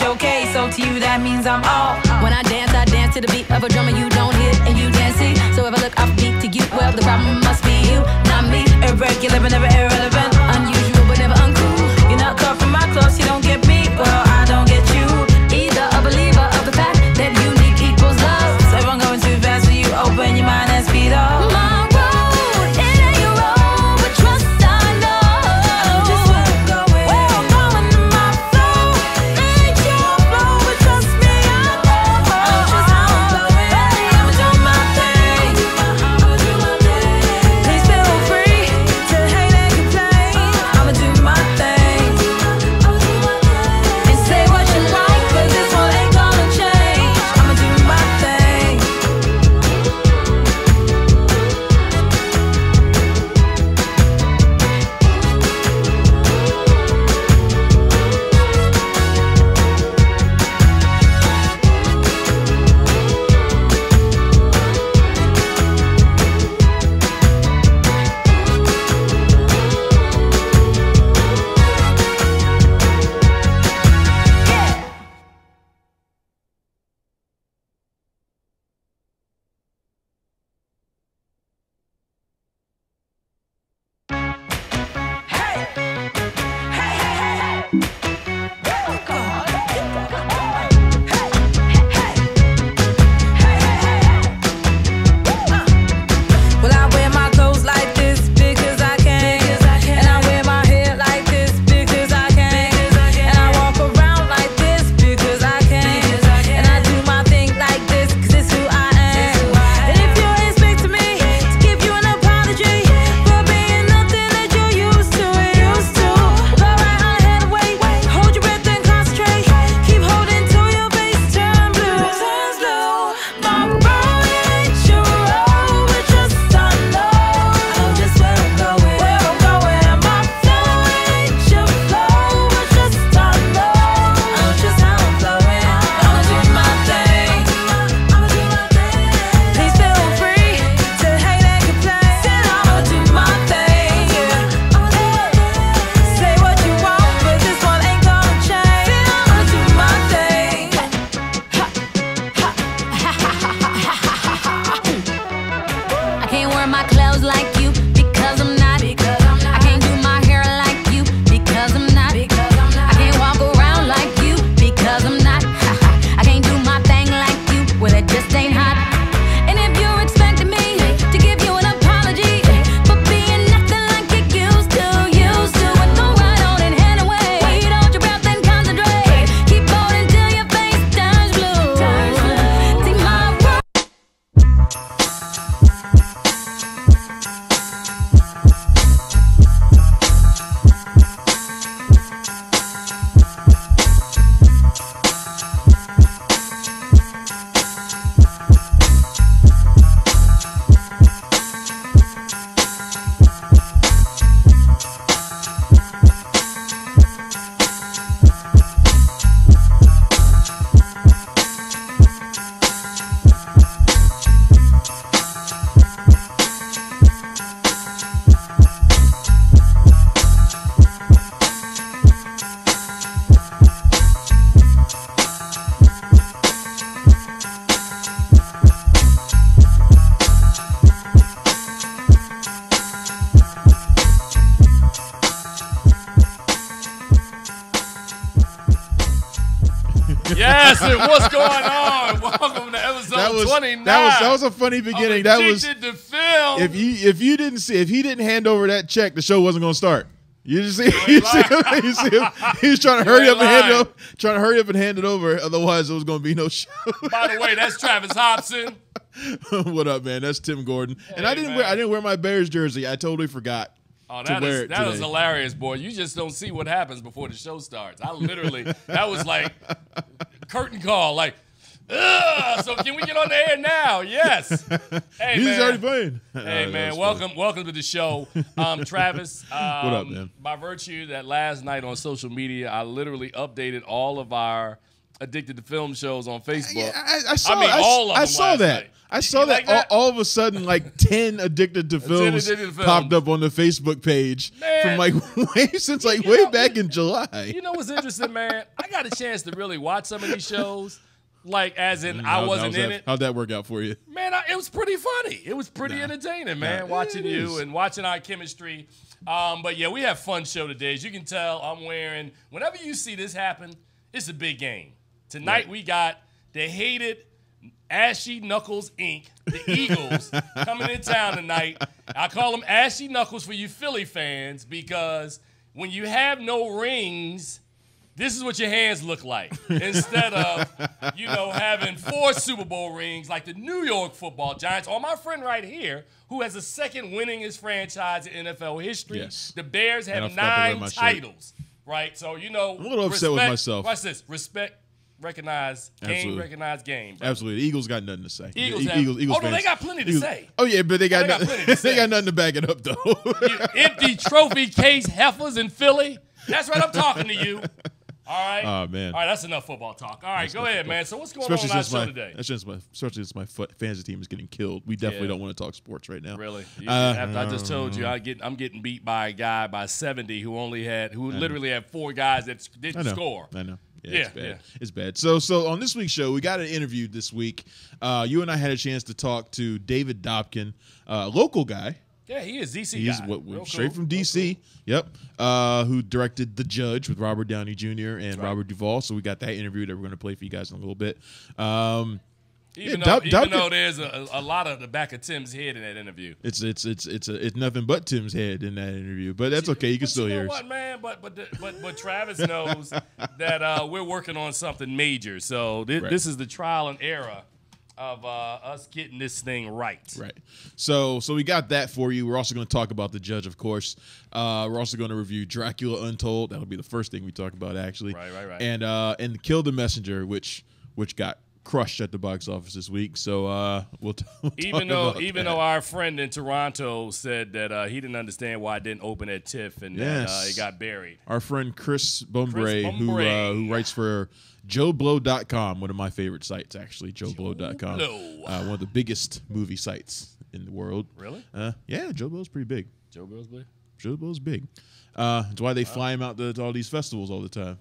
Okay, so to you that means I'm all. When I dance to the beat of a drummer you don't hear and you dance see. So if I look upbeat to you, well the problem must be you, not me. Irregular but never irrelevant, unusual but never uncool. You're not cut from my clothes, you don't get me, well I don't get you either. A believer of the fact that unique equals love. So if I'm going too fast for you, open your mind and speed up. That was a funny beginning. That was to film. If you didn't see, if he didn't hand over that check, the show wasn't going to start. You just see, you see him. He was trying to hurry up and hand it over, Otherwise, there was going to be no show. By the way, that's Travis Hopson. What up, man? That's Tim Gordon. Hey, and I didn't wear my Bears jersey. I totally forgot. Oh, that was hilarious, boy. You just don't see what happens before the show starts. I literally, that was like curtain call, like. Ugh, so can we get on the air now? Yes. Hey, he's already playing. Hey, man, welcome to the show. Travis, what up, man? By virtue that last night on social media, I literally updated all of our Addicted to Film shows on Facebook. Yeah, I saw that. All of a sudden, like 10 Addicted to Films popped up on the Facebook page from like way back in July. You know what's interesting, man? I got a chance to really watch some of these shows. Like, as in, I wasn't in it. How'd that work out for you? Man, it was pretty funny. It was pretty entertaining, man, watching you and watching our chemistry. But, yeah, we have fun show today. As you can tell, I'm wearing, whenever you see this happen, it's a big game. Tonight we got the hated Ashy Knuckles, Inc., the Eagles, coming in town tonight. I call them Ashy Knuckles for you Philly fans because when you have no rings, this is what your hands look like. Instead of, you know, having 4 Super Bowl rings like the New York Football Giants or my friend right here who has the second winningest franchise in NFL history. Yes. The Bears have 9 titles, right? So, you know, I'm a little upset with myself. Watch this. Respect, recognize, game, recognize, game. Bro. Absolutely. The Eagles got nothing to say. Eagles fans, they got plenty to say. Oh, yeah, but they got nothing to back it up, though. You empty trophy case heifers in Philly. That's right. I'm talking to you. All right. Oh, man. All right, that's enough football talk. All right, go ahead, man. So what's going on our show today? Especially since my fantasy team is getting killed. We definitely don't want to talk sports right now. Really? I just told you I'm getting beat by a guy by 70 who literally had 4 guys that didn't score. I know. Yeah, it's bad. It's bad. So on this week's show, we got an interview this week. You and I had a chance to talk to David Dobkin, a local guy. Yeah, he is DC guy. Straight from DC. Cool. Yep. Who directed The Judge with Robert Downey Jr. and Robert Duvall. So we got that interview that we're going to play for you guys in a little bit. Even though there's a lot of the back of Tim's head in that interview. It's nothing but Tim's head in that interview. But that's okay. You can still hear us. Man? But Travis knows that we're working on something major. So this is the trial and error of us getting this thing right. So we got that for you. We're also going to talk about The Judge, of course. We're also going to review Dracula Untold. That'll be the first thing we talk about, actually. Right. And Kill the Messenger, which got crushed at the box office this week. So we'll talk about that. Even though our friend in Toronto said that he didn't understand why it didn't open at TIFF and that it got buried. Our friend Chris Bumbray, who writes for JoBlo.com, one of my favorite sites, actually. JoBlo.com, one of the biggest movie sites in the world. Really? Yeah, JoBlo's pretty big. JoBlo's big? JoBlo's big. That's why they fly him out to all these festivals all the time.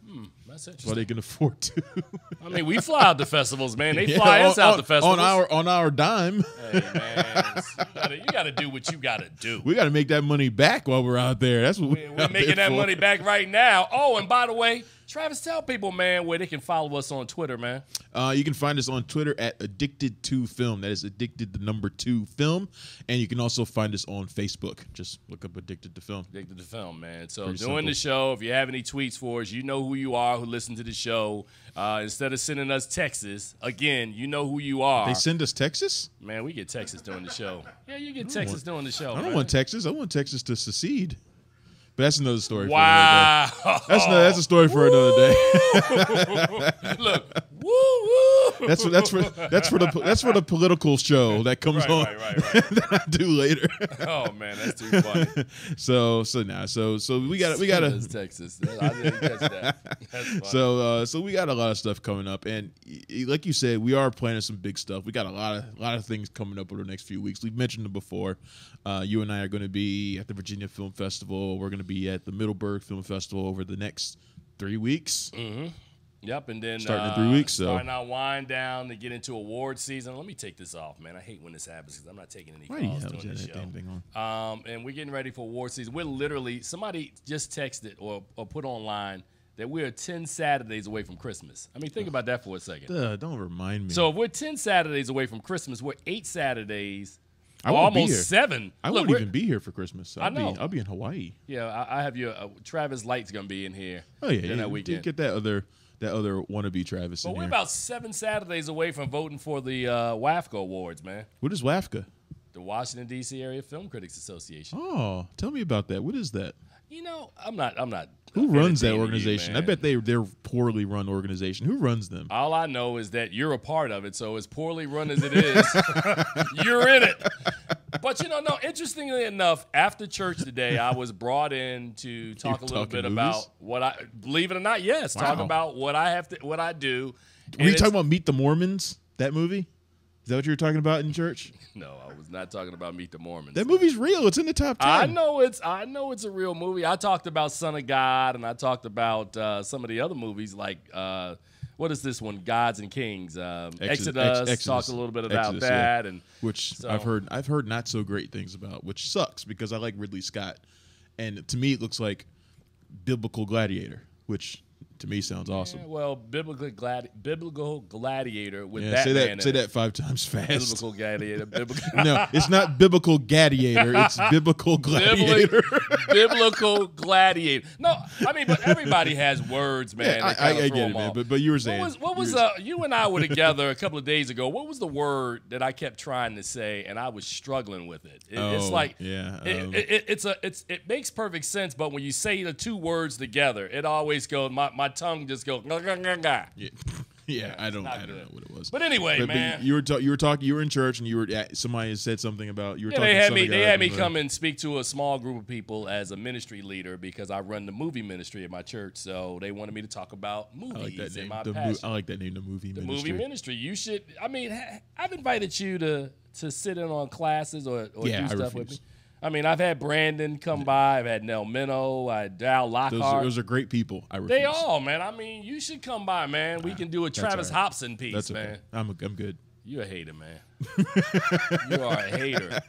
That's interesting. That's why they can afford to. I mean, we fly out to festivals, man. They fly us out to festivals. On our dime. Hey, man. You got to do what you got to do. We got to make that money back while we're out there. That's what we're making that money back right now. Oh, and by the way, Travis, tell people, man, where they can follow us on Twitter, man. You can find us on Twitter at Addicted to Film. That is Addicted the #2 Film. And you can also find us on Facebook. Just look up Addicted to Film. Addicted to Film, man. So during the show, if you have any tweets for us, you know who you are who listen to the show. Instead of sending us Texas, again, you know who you are. They send us Texas? Man, we get Texas during the show. Yeah, you get Texas during the show. I don't want Texas. I want Texas to secede. But that's another story. Wow, that's a story for another day. Look, woo. That's for the political show that comes on that I do later. Oh man, that's too funny. So we gotta Texas. I didn't catch that. That's funny. So we got a lot of stuff coming up, and like you said, we are planning some big stuff. We got a lot of things coming up over the next few weeks. We've mentioned them before. You and I are going to be at the Virginia Film Festival. We're going to be at the Middleburg Film Festival over the next 3 weeks. Mm-hmm. Yep, and then starting in 3 weeks. So I wind down to get into award season. Let me take this off, man. I hate when this happens because I'm not taking any calls during the show. And we're getting ready for award season. We're literally somebody just texted or put online that we're 10 Saturdays away from Christmas. I mean, think about that for a second. Don't remind me. So if we're 10 Saturdays away from Christmas, we're 8 Saturdays. I won't almost be here. 7. I won't even be here for Christmas. I'll be in Hawaii. Yeah, I have your Travis Light's gonna be in here. Oh yeah, that weekend. Get that other wannabe Travis. But we're about 7 Saturdays away from voting for the WAFCA awards, man. What is WAFCA? The Washington D.C. Area Film Critics Association. Oh, tell me about that. What is that? You know, I'm not. Who runs that organization? I bet they're poorly run organization. Who runs them? All I know is that you're a part of it. So as poorly run as it is, you're in it. But, you know, no, interestingly enough, after church today, I was brought in to talk a little bit movies? About what I, believe it or not, yes, wow. Talk about what I have to, what I do. Were you talking about Meet the Mormons, that movie? Is that what you were talking about in church? No, I was not talking about Meet the Mormons. That movie's real. It's in the top 10. I know it's a real movie. I talked about Son of God, and I talked about some of the other movies like, what is this one? Gods and Kings. Exodus. Talked a little bit about Exodus, that, yeah. And which so. I've heard not so great things about, which sucks because I like Ridley Scott, and to me it looks like biblical Gladiator, which. To me, sounds awesome. Yeah, well, biblical gladiator with yeah, that. Say that. Man say in that it. 5 times fast. Biblical gladiator. Biblical. No, it's not biblical gladiator. It's biblical gladiator. Biblical gladiator. No, I mean, but everybody has words, man. Yeah, I get it, man. But you were saying you and I were together a couple of days ago. What was the word that I kept trying to say and I was struggling with it? It's like yeah, it makes perfect sense, but when you say the two words together, it always goes my tongue just go. Yeah, yeah, I don't know what it was. But anyway, but man, you were in church and you were somebody had said something about you were. Yeah, talking they had me come and speak to a small group of people as a ministry leader because I run the movie ministry at my church. So they wanted me to talk about movies. I like that name. I like that name, the movie. The ministry. Movie ministry. You should. I mean, I've invited you to sit in on classes or yeah, do stuff with me. I mean, I've had Brandon come by. I've had Nell Minow. I had Al Lockhart. Those are great people. They all, man. I mean, you should come by, man. We can do a Travis Hopson piece, that's okay. Man. I'm good. You're a hater, man. You are a hater.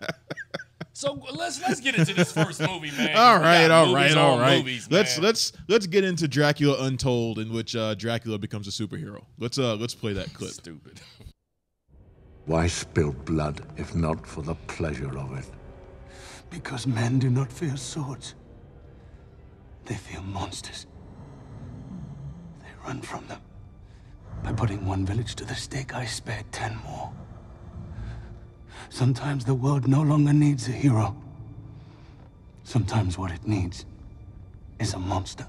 So let's get into this first movie, man. All right. Movies, let's get into Dracula Untold, in which Dracula becomes a superhero. Let's play that clip. Stupid. Why spill blood if not for the pleasure of it? Because men do not fear swords. They fear monsters. They run from them. By putting one village to the stake, I spared 10 more. Sometimes the world no longer needs a hero. Sometimes what it needs is a monster.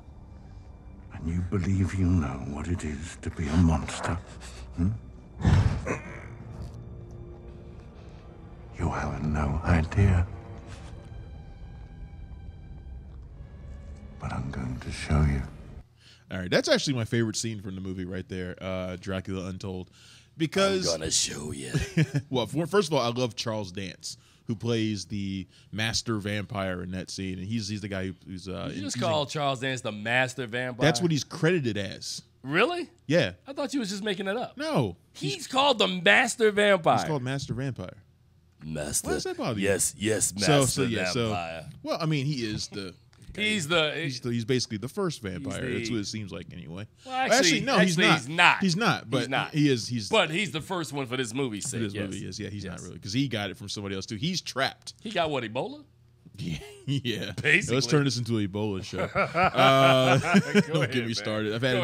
And you believe you know what it is to be a monster? Hmm? You have no idea. But I'm going to show you. All right, that's actually my favorite scene from the movie right there, Dracula Untold, because I'm gonna show you. Well, first of all, I love Charles Dance, who plays the master vampire in that scene, and he's the guy who's. You just call Charles Dance the master vampire. That's what he's credited as. Really? Yeah. I thought you was just making it up. No, he's called the master vampire. He's called master vampire. Master. Why does that bother you? Yes, master vampire. So, well, I mean, he is the. He's basically the first vampire. That's what it seems like, anyway. Well, actually, he's not. But he's the first one for this movie's sake. He's not really because he got it from somebody else too. He's trapped. He got what, Ebola? Yeah. Basically. Let's turn this into an Ebola show. Don't get me started. I've had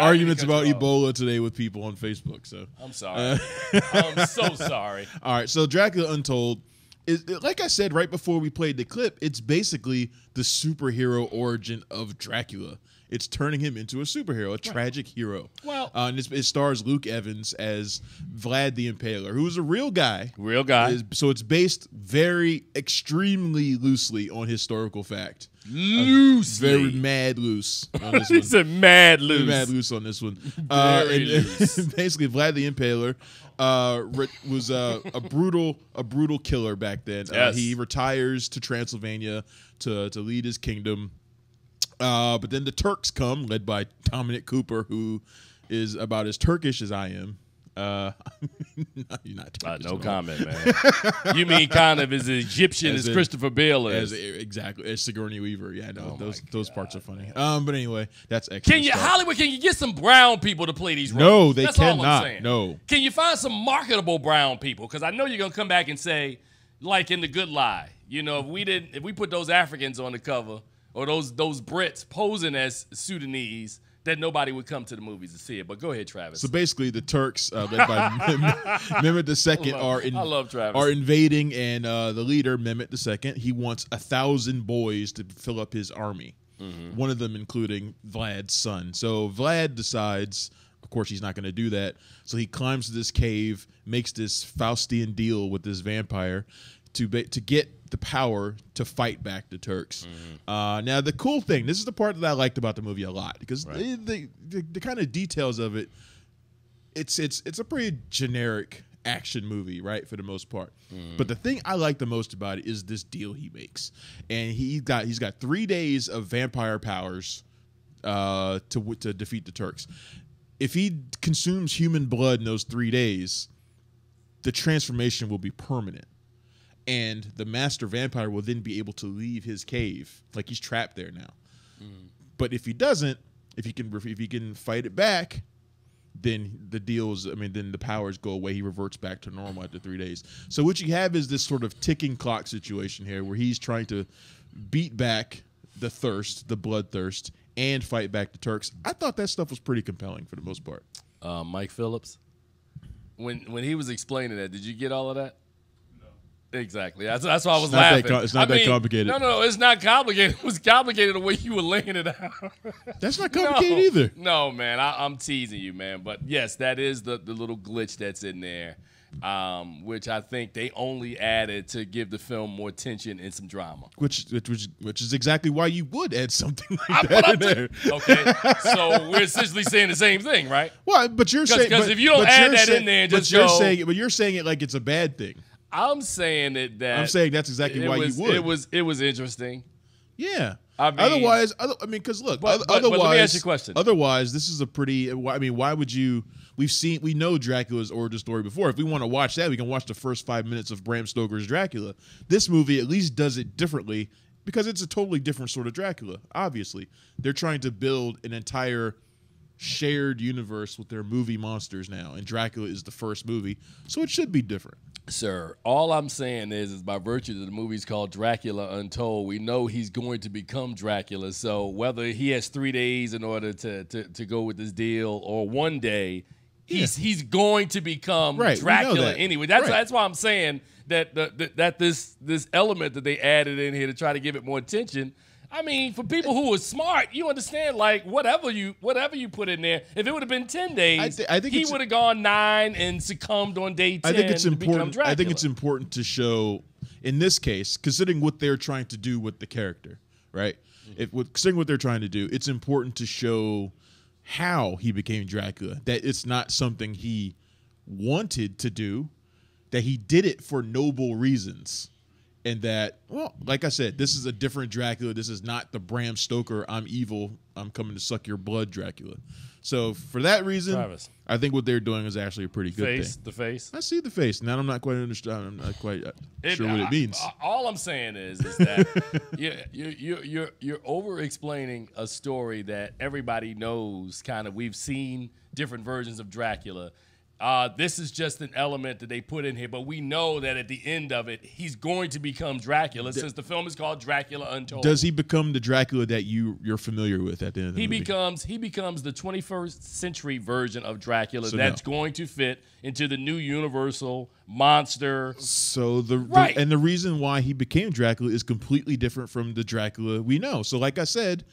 arguments about Ebola today with people on Facebook. So I'm sorry. I'm so sorry. All right. So Dracula Untold. Like I said right before we played the clip, it's basically the superhero origin of Dracula. It's turning him into a superhero, a tragic hero. Well, and it stars Luke Evans as Vlad the Impaler, who is a real guy. Real guy. So it's based very extremely loosely on historical fact. Loosely. Very mad loose on this one. He said mad loose. Very mad loose on this one. And basically, Vlad the Impaler was a brutal killer back then. Yes. He retires to Transylvania to lead his kingdom. But then the Turks come, led by Dominic Cooper, who is about as Turkish as I am. No, you're not Turkish. No comment, man. You mean kind of as Egyptian as Christopher Bale is. Exactly. As Sigourney Weaver. Yeah, no, those parts are funny. But anyway, that's excellent. Hollywood, can you get some brown people to play these roles? No, they cannot. No. Can you find some marketable brown people? Because I know you're going to come back and say, like in The Good Lie, you know, if we put those Africans on the cover, or those Brits posing as Sudanese, that nobody would come to the movies to see it. But go ahead, Travis. So basically, the Turks, led by Mehmet II, are invading, and the leader, Mehmet II, he wants 1,000 boys to fill up his army. Mm-hmm. One of them including Vlad's son. So Vlad decides, of course, he's not going to do that. So he climbs to this cave, makes this Faustian deal with this vampire, to get the power to fight back the Turks. Mm-hmm. Now, the cool thing, this is the part that I liked about the movie a lot, because the kind of details of it, it's a pretty generic action movie, right, for the most part. Mm-hmm. But the thing I like the most about it is this deal he makes, and he's got 3 days of vampire powers to defeat the Turks. If he consumes human blood in those 3 days, the transformation will be permanent. And the master vampire will then be able to leave his cave. Like, he's trapped there now. Mm. But if he doesn't, if he can fight it back, then the deals, I mean, then the powers go away. He reverts back to normal after 3 days. So what you have is this sort of ticking clock situation here where he's trying to beat back the thirst, the blood thirst, and fight back the Turks. I thought that stuff was pretty compelling for the most part. Mike Phillips, when he was explaining that, did you get all of that? Exactly. That's why I was laughing. It's not that complicated. No, it's not complicated. It was complicated the way you were laying it out. That's not complicated either. No, man. I'm teasing you, man. But, yes, that is the little glitch that's in there, which I think they only added to give the film more tension and some drama. Which is exactly why you would add something like that in there. Okay, so we're essentially saying the same thing, right? Well, but you're saying, because if you don't add that in there, just go. But you're saying it like it's a bad thing. I'm saying it that I'm saying that's exactly why you would. It was interesting. Yeah. I mean, because let me ask you a question. Otherwise, this is a pretty. I mean, why would you? We know Dracula's origin story before. If we want to watch that, we can watch the first 5 minutes of Bram Stoker's Dracula. This movie at least does it differently because it's a totally different sort of Dracula. Obviously, they're trying to build an entire shared universe with their movie monsters now, and Dracula is the first movie, so it should be different. Sir, all I'm saying is by virtue that the movie's called Dracula Untold, we know he's going to become Dracula. So whether he has 3 days in order to go with this deal or 1 day, he's going to become Dracula anyway. That's why I'm saying that this element that they added in here to try to give it more attention. I mean, for people who are smart, you understand, like, whatever you put in there, if it would have been 10 days, I think he would have gone 9 and succumbed on day 10 to become Dracula. I think it's important to show, in this case, considering what they're trying to do with the character, right? Mm-hmm. Considering what they're trying to do, it's important to show how he became Dracula, that it's not something he wanted to do, that he did it for noble reasons. And that, well, like I said, this is a different Dracula. This is not the Bram Stoker, I'm evil, I'm coming to suck your blood Dracula. So for that reason, Travis, I think what they're doing is actually a pretty good thing. The face? I see the face. Now I'm not quite understanding. I'm not quite sure what it means. All I'm saying is that you're over-explaining a story that everybody knows, kind of. We've seen different versions of Dracula. This is just an element that they put in here, but we know that at the end of it, he's going to become Dracula, since the film is called Dracula Untold. Does he become the Dracula that you're familiar with at the end of the movie? He becomes the 21st century version of Dracula that's going to fit into the new Universal monster. So the reason why he became Dracula is completely different from the Dracula we know. So like I said,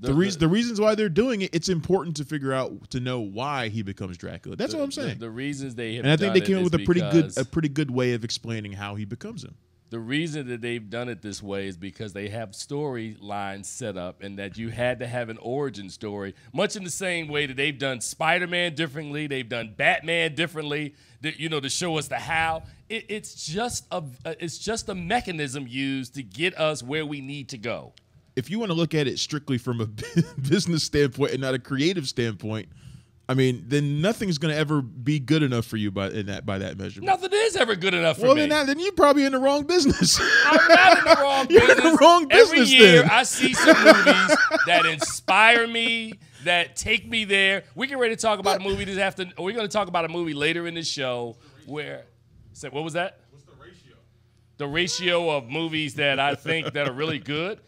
the reasons why they're doing it, it's important to figure out, to know why he becomes Dracula. That's what I'm saying. The reasons they have done it, and I think they came up with a pretty good way of explaining how he becomes him. The reason that they've done it this way is because they have storylines set up, and that you had to have an origin story, much in the same way that they've done Spider-Man differently, they've done Batman differently, you know, to show us the how. It's just a mechanism used to get us where we need to go. If you want to look at it strictly from a business standpoint and not a creative standpoint, I mean, then nothing's going to ever be good enough for you by that measurement. Nothing is ever good enough for me. Well, then you're probably in the wrong business. I'm not in the wrong business. You're in the wrong business. Every year I see some movies that inspire me, that take me there. We get ready to talk about a movie this afternoon. We're going to talk about a movie later in the show where – what was that? What's the ratio? The ratio of movies that I think that are really good.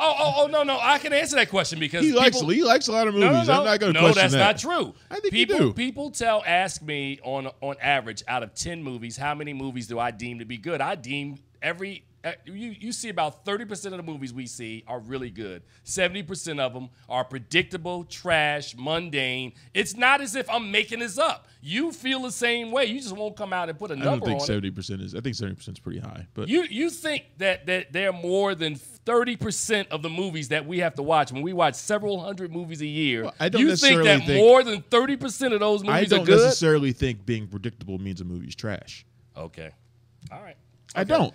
No, I can answer that question because he likes a lot of movies. No. I'm not going to question that. No, that's not true. I think people do. People ask me on average out of 10 movies, how many movies do I deem to be good? I deem every You see about 30% of the movies we see are really good. 70% of them are predictable, trash, mundane. It's not as if I'm making this up. You feel the same way. You just won't come out and put a number on it. I don't think 70% is. I think 70% is pretty high. But you think that there are more than 30% of the movies that we have to watch when we watch several hundred movies a year. Well, I don't necessarily think that more than 30% of those movies are good. I don't necessarily think being predictable means a movie's trash. Okay. All right. Okay. I don't.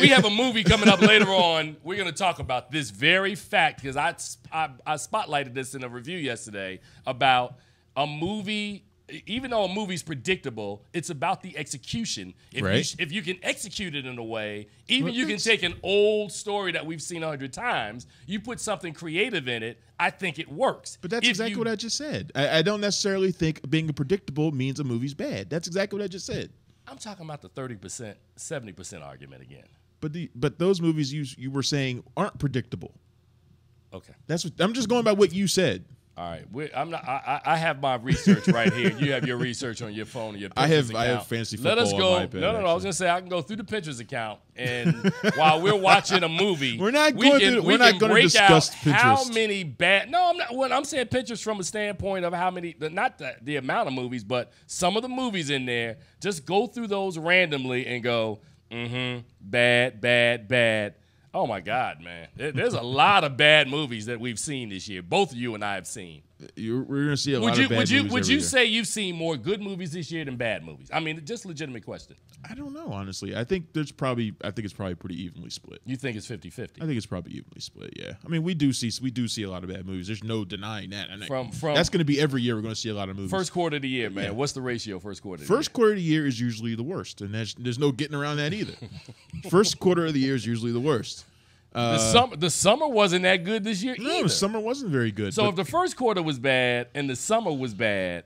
We have a movie coming up later on. We're going to talk about this very fact because I spotlighted this in a review yesterday about a movie. Even though a movie's predictable, it's about the execution. If you can execute it in a way, you can take an old story that we've seen 100 times, you put something creative in it, I think it works. But that's exactly what I just said. I don't necessarily think being predictable means a movie's bad. That's exactly what I just said. I'm talking about the 30%, 70% argument again. But those movies you were saying aren't predictable. Okay, that's what, I'm just going by what you said. All right, I have my research right here. You have your research on your phone. Your I have fantasy football. Let us go. On my iPad, no. I was gonna say I can go through the Pinterest account, and while we're watching a movie, we're not going to discuss Pinterest. How many bad? No, I'm not. Well, I'm saying Pinterest from a standpoint of how many, not the amount of movies, but some of the movies in there. Just go through those randomly and go, bad. Oh, my God, man. There's a lot of bad movies that we've seen this year. Both of you and I have seen. We're going to see a lot of bad movies. Would you say you've seen more good movies this year than bad movies? I mean, just a legitimate question. I don't know, honestly. I think it's probably pretty evenly split. You think it's 50-50? I think it's probably evenly split, yeah. I mean, we do see a lot of bad movies. There's no denying that. From that's going to be every year we're going to see a lot of movies. First quarter of the year, man. Yeah. What's the ratio first quarter of the year? First quarter of the year is usually the worst, and there's no getting around that either. First quarter of the year is usually the worst. The summer wasn't that good this year either. No, summer wasn't very good. So if the first quarter was bad and the summer was bad,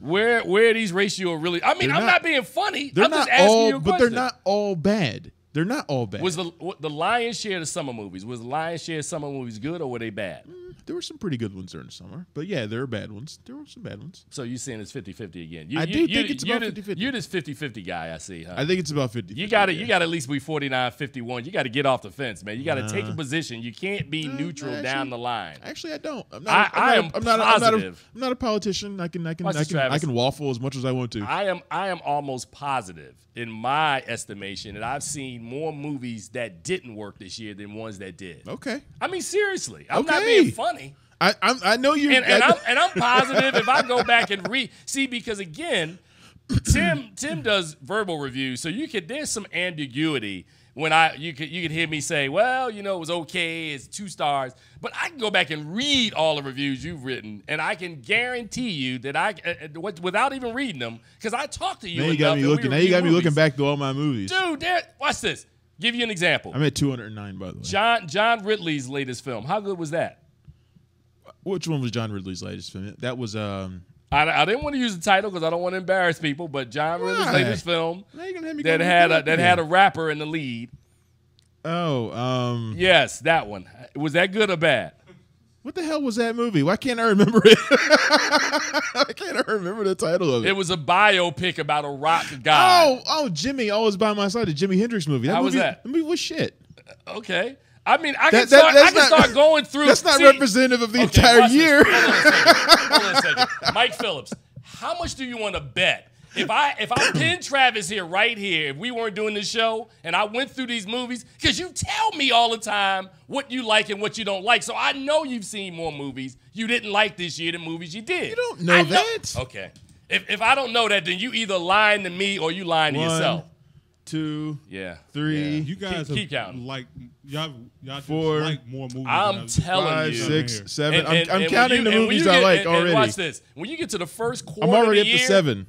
where are these ratios really? I mean, I'm not being funny. I'm just asking you a question. But they're not all bad. They're not all bad. Was the lion's share of the summer movies? Was the lion's share of summer movies good or were they bad? There were some pretty good ones during the summer. But, yeah, there were bad ones. There were some bad ones. So you're saying it's 50-50 again. I do think it's about 50-50. You're this 50-50 guy, I see, huh? I think it's about 50-50. You got to at least be 49-51. You got to get off the fence, man. You got to take a position. You can't be neutral down the line. Actually, I don't. I'm not positive. I'm not a politician. I can waffle as much as I want to. I am almost positive in my estimation that I've seen more movies that didn't work this year than ones that did. Okay. I mean, seriously. I'm not being funny. I know you, and I'm positive if I go back and see, because again, Tim does verbal reviews, so there's some ambiguity when you could hear me say, well, you know, it was okay, it's 2 stars, but I can go back and read all the reviews you've written, and I can guarantee you that without even reading them, because I talk to you. Now you got me looking back to all my movies, dude. Watch this. Give you an example. I'm at 209, by the way. John Ridley's latest film. How good was that? Which one was John Ridley's latest film? That was I didn't want to use the title because I don't want to embarrass people, but John Ridley's latest film that had a rapper in the lead. Oh, yes, that one. Was that good or bad? What the hell was that movie? Why can't I remember it? Why can't I remember the title of it? It was a biopic about a rock guy. Oh, Jimmy Always By My Side, the Jimi Hendrix movie. How was that? The movie was shit. Okay. I mean, I can start going through. That's not representative of the entire year. Hold on a second. Mike Phillips, how much do you want to bet? If I pinned Travis here right here, if we weren't doing this show and I went through these movies, because you tell me all the time what you like and what you don't like. So I know you've seen more movies you didn't like this year than movies you did. You don't know that. Okay. If I don't know that, then you either lying to me or you lying to yourself. 2, 3. Yeah. You guys keep counting. Like y'all 4. Just like more movies. I'm telling 5, 6, 7. I'm counting the movies I like already. Watch this. When you get to the first quarter, I'm already up to 7.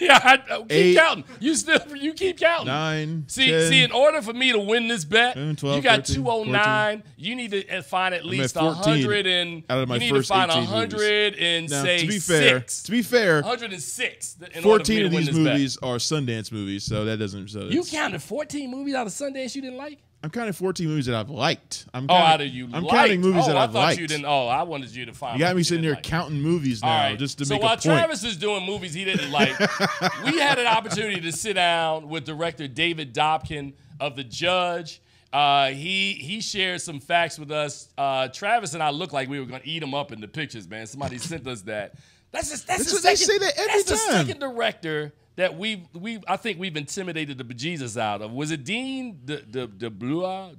Yeah, I keep counting. You keep counting. 9. See, in order for me to win this bet, 12, you got 209. 14. You need to find at least 100 and out of my first 100 and say 6. To be fair, 106. 14 of these movies are Sundance movies, so that doesn't. So you counted 14 movies out of Sundance you didn't like. I'm counting 14 movies that I've liked. I'm counting movies that I've liked. You didn't. Oh, I wanted you to find. You got me sitting there counting movies now, right, just to make a point. So while Travis is doing movies he didn't like, we had an opportunity to sit down with director David Dobkin of The Judge. He shared some facts with us. Travis and I looked like we were going to eat them up in the pictures, man. Somebody sent us that. That's the second director that I think we've intimidated the bejesus out of. Was it Dean DeBlois?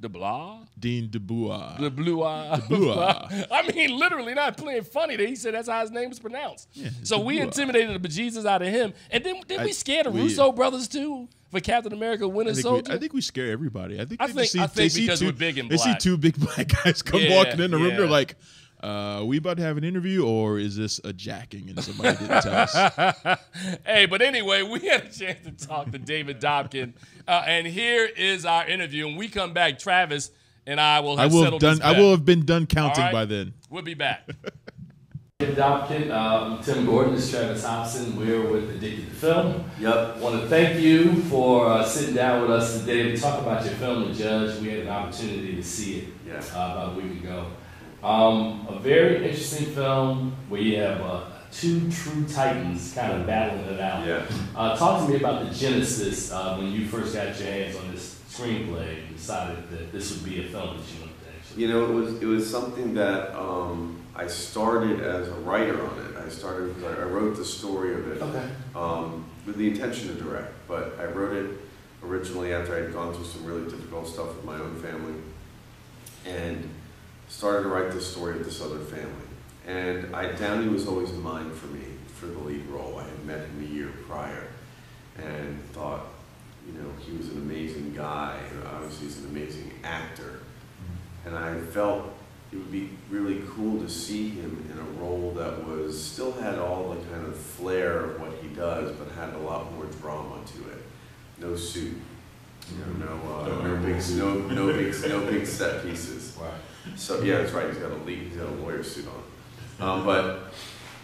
Dean DeBlois. DeBlois. I mean, literally, not playing funny. That he said that's how his name was pronounced. Yeah, so we intimidated the bejesus out of him, and then we scared the Russo brothers too. For Captain America, Winter Soldier? I think we scare everybody. I think because we're big and black. They see two big black guys come walking in the room. They're like, we about to have an interview, or is this a jacking and somebody didn't tell us? Hey, but anyway, we had a chance to talk to David Dobkin. And here is our interview. When we come back, Travis and I will have I will have been done counting by then. We'll be back. Dobkin, Tim Gordon, this is Travis Hopson. We're with Addicted to Film. Yep. Want to thank you for sitting down with us today to talk about your film, The Judge. We had an opportunity to see it about a week ago. A very interesting film where you have two true titans kind of battling it out. Yeah. Talk to me about the genesis when you first got your hands on this screenplay and decided that this would be a film that you wanted to actually. You know, it was something that. I started as a writer on it. I started because I wrote the story of it with the intention to direct, but I wrote it originally after I had gone through some really difficult stuff with my own family and started to write the story of this other family. And Downey was always in mind for me for the lead role. I had met him a year prior and thought, you know, he was an amazing guy. Obviously, he's an amazing actor. And I felt it would be really cool to see him in a role that was still had all the kind of flair of what he does, but had a lot more drama to it. No suit, no big set pieces. Wow. So yeah, that's right. He's got a lawyer suit on. But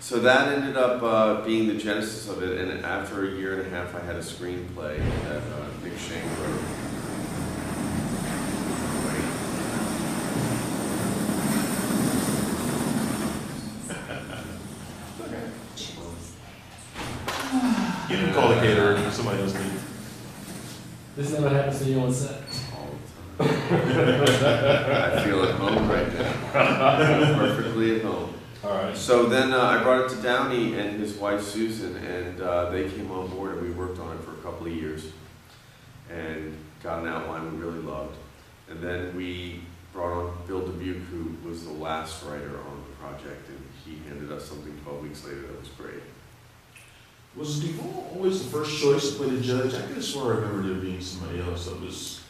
so that ended up being the genesis of it. And after a year and a half, I had a screenplay that Nick Shane wrote. This never happens to you on set. All the time. I feel at home right now. I'm perfectly at home. All right. So then I brought it to Downey and his wife Susan, and they came on board, and we worked on it for a couple of years, and got an outline we really loved. And then we brought on Bill Dubuque, who was the last writer on the project, and he handed us something 12 weeks later that was great. Was DeVoe always the first choice to play the judge? I could have sworn I remember there being somebody else that was.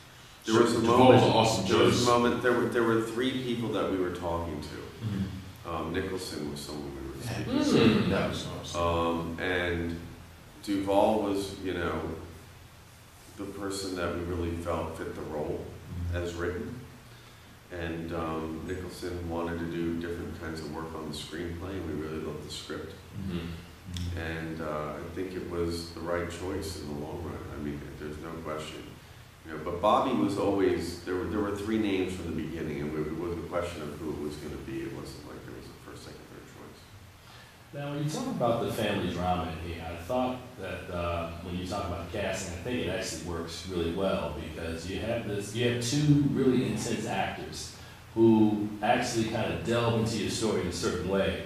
There was a moment. Awesome judge. There was a moment. There were three people that we were talking to. Mm-hmm. Nicholson was someone we were speaking to. Mm-hmm. That was awesome. And Duvall was, you know, the person that we really felt fit the role as written. And Nicholson wanted to do different kinds of work on the screenplay, and we really loved the script. Mm-hmm. And I think it was the right choice in the long run. I mean, there's no question. You know, but Bobby was always there were three names from the beginning, and it wasn't a question of who it was going to be. It wasn't like there was a first, second, third choice. Now, when you talk about the family drama in here, I thought that when you talk about casting, I think it actually works really well because you have two really intense actors who actually kind of delve into your story in a certain way.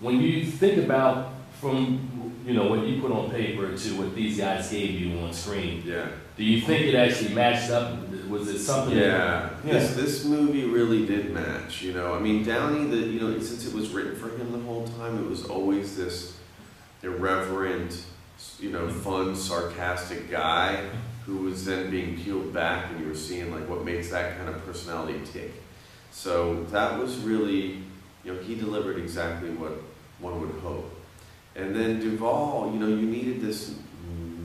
When you think about from, you know, what you put on paper to what these guys gave you on screen, do you think it actually matched up? Was it something? Yeah. This movie really did match. You know, I mean, Downey, since it was written for him the whole time, it was always this irreverent, you know, fun, sarcastic guy who was then being peeled back, and you were seeing like what makes that kind of personality tick. So that was really, you know, he delivered exactly what one would hope. And then Duvall, you know, you needed this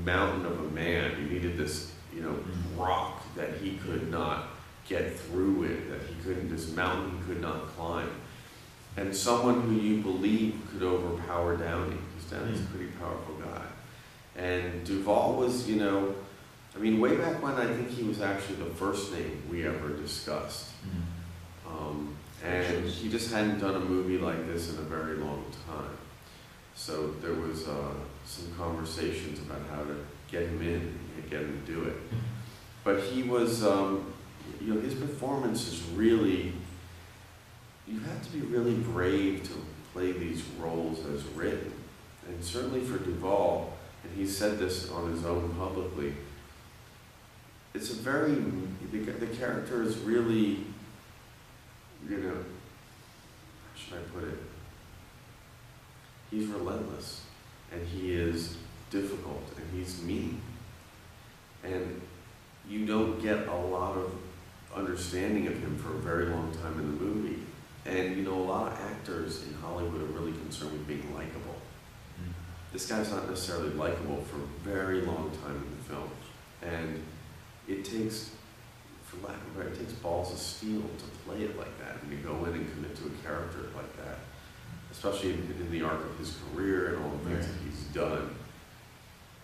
mountain of a man. You needed this, you know, rock that he could not get through with, that he couldn't, this mountain he could not climb. And someone who you believe could overpower Downey, because Downey's a pretty powerful guy. And Duvall was, you know, I mean, way back when, I think he was actually the first name we ever discussed. And he just hadn't done a movie like this in a very long time. So there was some conversations about how to get him in and get him to do it. But he was, you know, his performance is really, you have to be really brave to play these roles as written. And certainly for Duvall, and he said this on his own publicly, it's a very, the character is really, you know, how should I put it? He's relentless, and he is difficult, and he's mean. And you don't get a lot of understanding of him for a very long time in the movie. And you know, a lot of actors in Hollywood are really concerned with being likable. This guy's not necessarily likable for a very long time in the film. And it takes, for lack of a better, it takes balls of steel to play it like that, and to go in and commit to a character like that, especially in the arc of his career and all the things that he's done.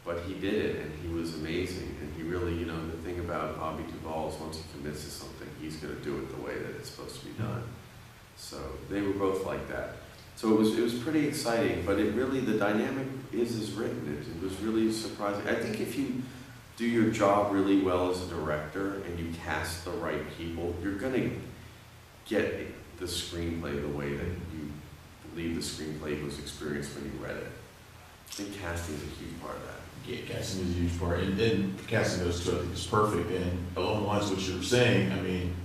But he did it, and he was amazing, and he really, you know, the thing about Bobby Duvall is once he commits to something, he's going to do it the way that it's supposed to be done. So they were both like that. So it was pretty exciting, but it really, the dynamic is as written. It was really surprising. I think if you do your job really well as a director and you cast the right people, you're going to get the screenplay the way that you believe the screenplay was experienced when you read it. I think casting is a huge part of that. Yeah, casting is a huge part, and casting those two I think is perfect. And along the lines of what you were saying, I mean,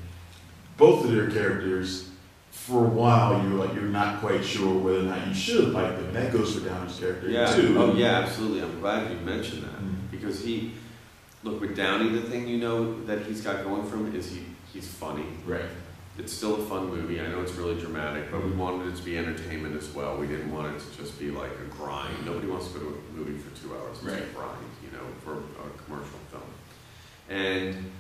both of their characters, for a while you're not quite sure whether or not you should like them. And that goes for Downey's character too. Oh yeah, absolutely. I'm glad you mentioned that because he, look, with Downey, the thing you know that he's got going for him is he's funny. Right. It's still a fun movie. I know it's really dramatic, but we wanted it to be entertainment as well. We didn't want it to just be like a grind. Nobody wants to go to a movie for 2 hours. It's a grind, you know, for a commercial film. And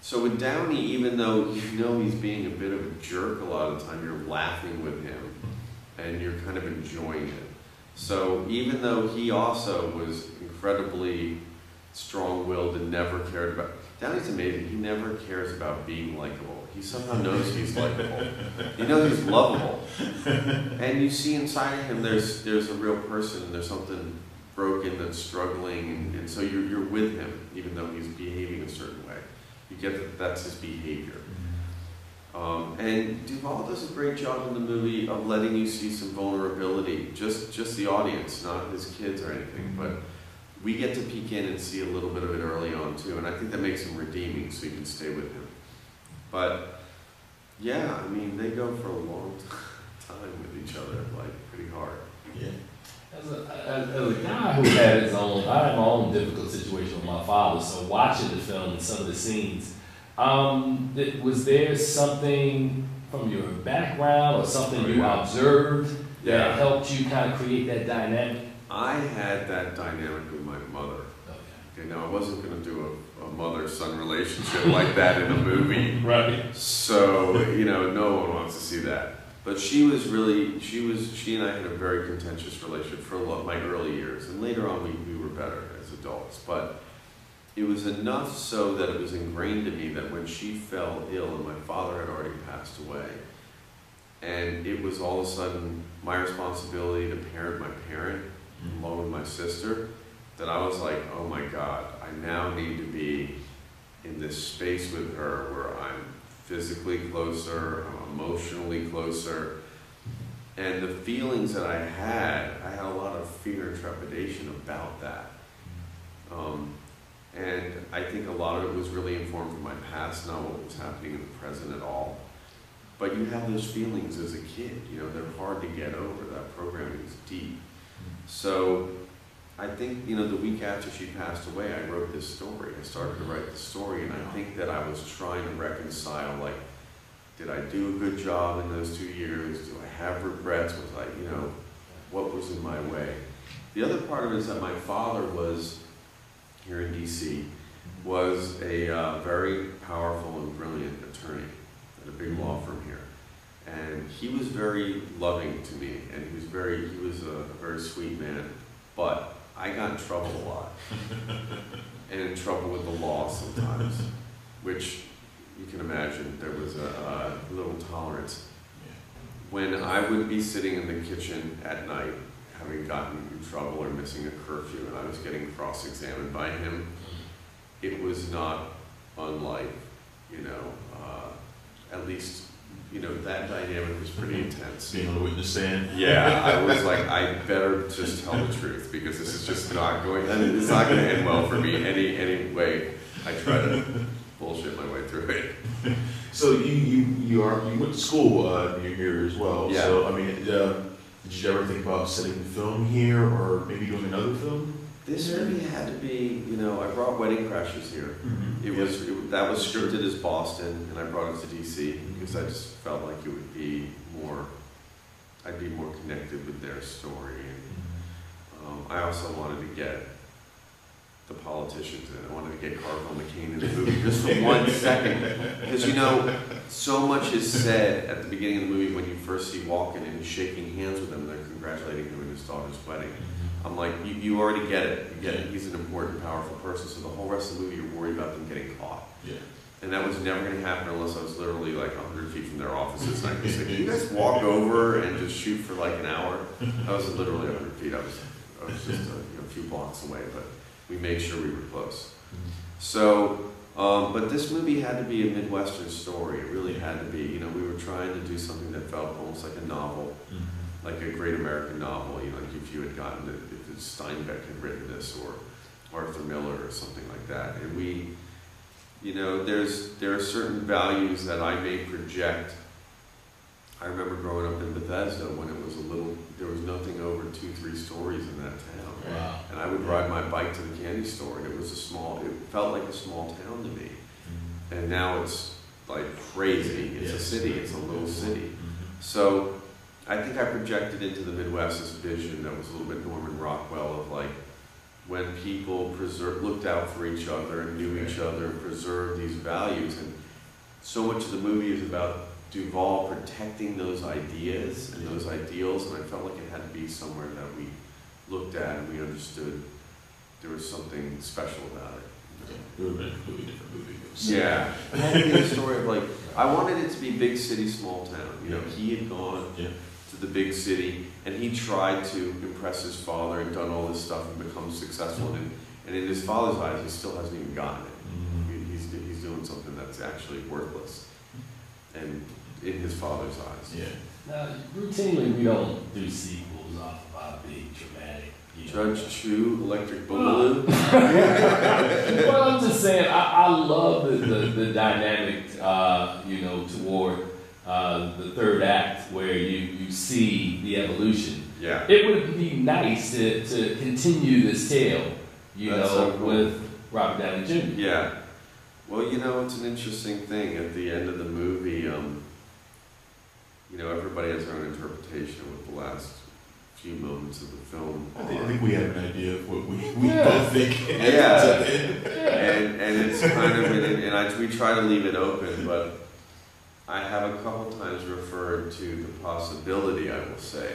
so with Downey, even though you know he's being a bit of a jerk a lot of the time, you're laughing with him and you're kind of enjoying it. So even though he also was incredibly strong-willed and never cared about, Downey's amazing. He never cares about being likable. He somehow knows he's likable. He knows he's lovable. And you see inside of him there's a real person and there's something broken that's struggling, and so you're with him, even though he's behaving a certain way. You get that that's his behavior. And Duvall does a great job in the movie of letting you see some vulnerability, just the audience, not his kids or anything, but we get to peek in and see a little bit of it early on too, and I think that makes him redeeming, so you can stay with him. But yeah, I mean, they go for a long time with each other, like pretty hard. Yeah. As a guy who had his own, I had my own difficult situation with my father. So watching the film and some of the scenes, was there something from your background or something you observed that helped you kind of create that dynamic? I had that dynamic with my mother. Okay, now I wasn't going to do a mother-son relationship like that in a movie. Right. So, you know, no one wants to see that. But she was really, she and I had a very contentious relationship for a lot of my early years. And later on, we were better as adults. But it was enough so that it was ingrained in me that when she fell ill and my father had already passed away, and it was all of a sudden my responsibility to parent my parent, along with my sister, that I was like, oh my God, I now need to be in this space with her where I'm physically closer, I'm emotionally closer. And the feelings that I had a lot of fear and trepidation about that. And I think a lot of it was really informed from my past, not what was happening in the present at all. But you have those feelings as a kid, you know, they're hard to get over. That programming is deep. So I think, you know, the week after she passed away, I wrote this story. I started to write the story, and I think that I was trying to reconcile, like, did I do a good job in those 2 years? Do I have regrets? Was I, you know, what was in my way? The other part of it is that my father was, here in DC, was a very powerful and brilliant attorney at a big law firm here. And he was very loving to me, and he was a very sweet man, but I got in trouble a lot, and in trouble with the law sometimes, which you can imagine there was a little tolerance. When I would be sitting in the kitchen at night, having gotten in trouble or missing a curfew, and I was getting cross-examined by him, it was not unlike, you know, at least, you know, that dynamic was pretty intense. Being able to witness that. Yeah, I was like, I better just tell the truth, because this is just not going, it's not going to end well for me any way I try to bullshit my way through it. So you went to school here as well. Yeah. So I mean, did you ever think about setting the film here, or maybe doing another film? This movie had to be, you know, I brought Wedding Crashers here. Mm-hmm. That was scripted as Boston, and I brought it to DC because I just felt like it would be more, I'd be more connected with their story. And, I also wanted to get the politicians, and I wanted to get Carville McCain in the movie just for 1 second. Because, you know, so much is said at the beginning of the movie when you first see Walken and he's shaking hands with them, they're congratulating him at his daughter's wedding. I'm like, you already get it. You get it. He's an important, powerful person. So the whole rest of the movie, you're worried about them getting caught. Yeah. And that was never going to happen unless I was literally like 100 feet from their offices. And I was like, you guys walk over and just shoot for like an hour? I was literally 100 feet. I was just a few blocks away, but we made sure we were close. So, but this movie had to be a Midwestern story. It really had to be. You know, we were trying to do something that felt almost like a novel. Mm-hmm. Like a great American novel, you know, like if you had gotten it, if Steinbeck had written this, or Arthur Miller, or something like that. And we, you know, there are certain values that I may project. I remember growing up in Bethesda when it was a little, there was nothing over 2-3 stories in that town. Wow. And I would ride my bike to the candy store, and it was a small, it felt like a small town to me. Mm-hmm. And now it's like crazy. It's a city. It's a little city. Mm-hmm. So I think I projected into the Midwest this vision that was a little bit Norman Rockwell of like when people looked out for each other and knew each other and preserved these values. And so much of the movie is about Duvall protecting those ideas and those ideals, and I felt like it had to be somewhere that we looked at and we understood there was something special about it. It would have been a completely different movie. Yeah. It had to be a story of like, I wanted it to be big city, small town. You know, he had gone to the big city, and he tried to impress his father and done all this stuff and become successful. And in his father's eyes, he still hasn't even gotten it. Mm-hmm. I mean, he's doing something that's actually worthless, and in his father's eyes. Yeah. Now, routinely, we don't do sequels off about being dramatic. You know? Judge Chu, Electric Boogaloo. Well, I'm just saying, I love the dynamic, you know, toward the third act where you see the evolution. Yeah. It would be nice to continue this tale, you know, with Robert Downey Jr. Yeah. Well, you know, it's an interesting thing. At the end of the movie, you know, everybody has their own interpretation of what the last few moments of the film are. I think we have an idea of what we both think. Yeah. And it's kind of, we try to leave it open, but I have a couple times referred to the possibility, I will say,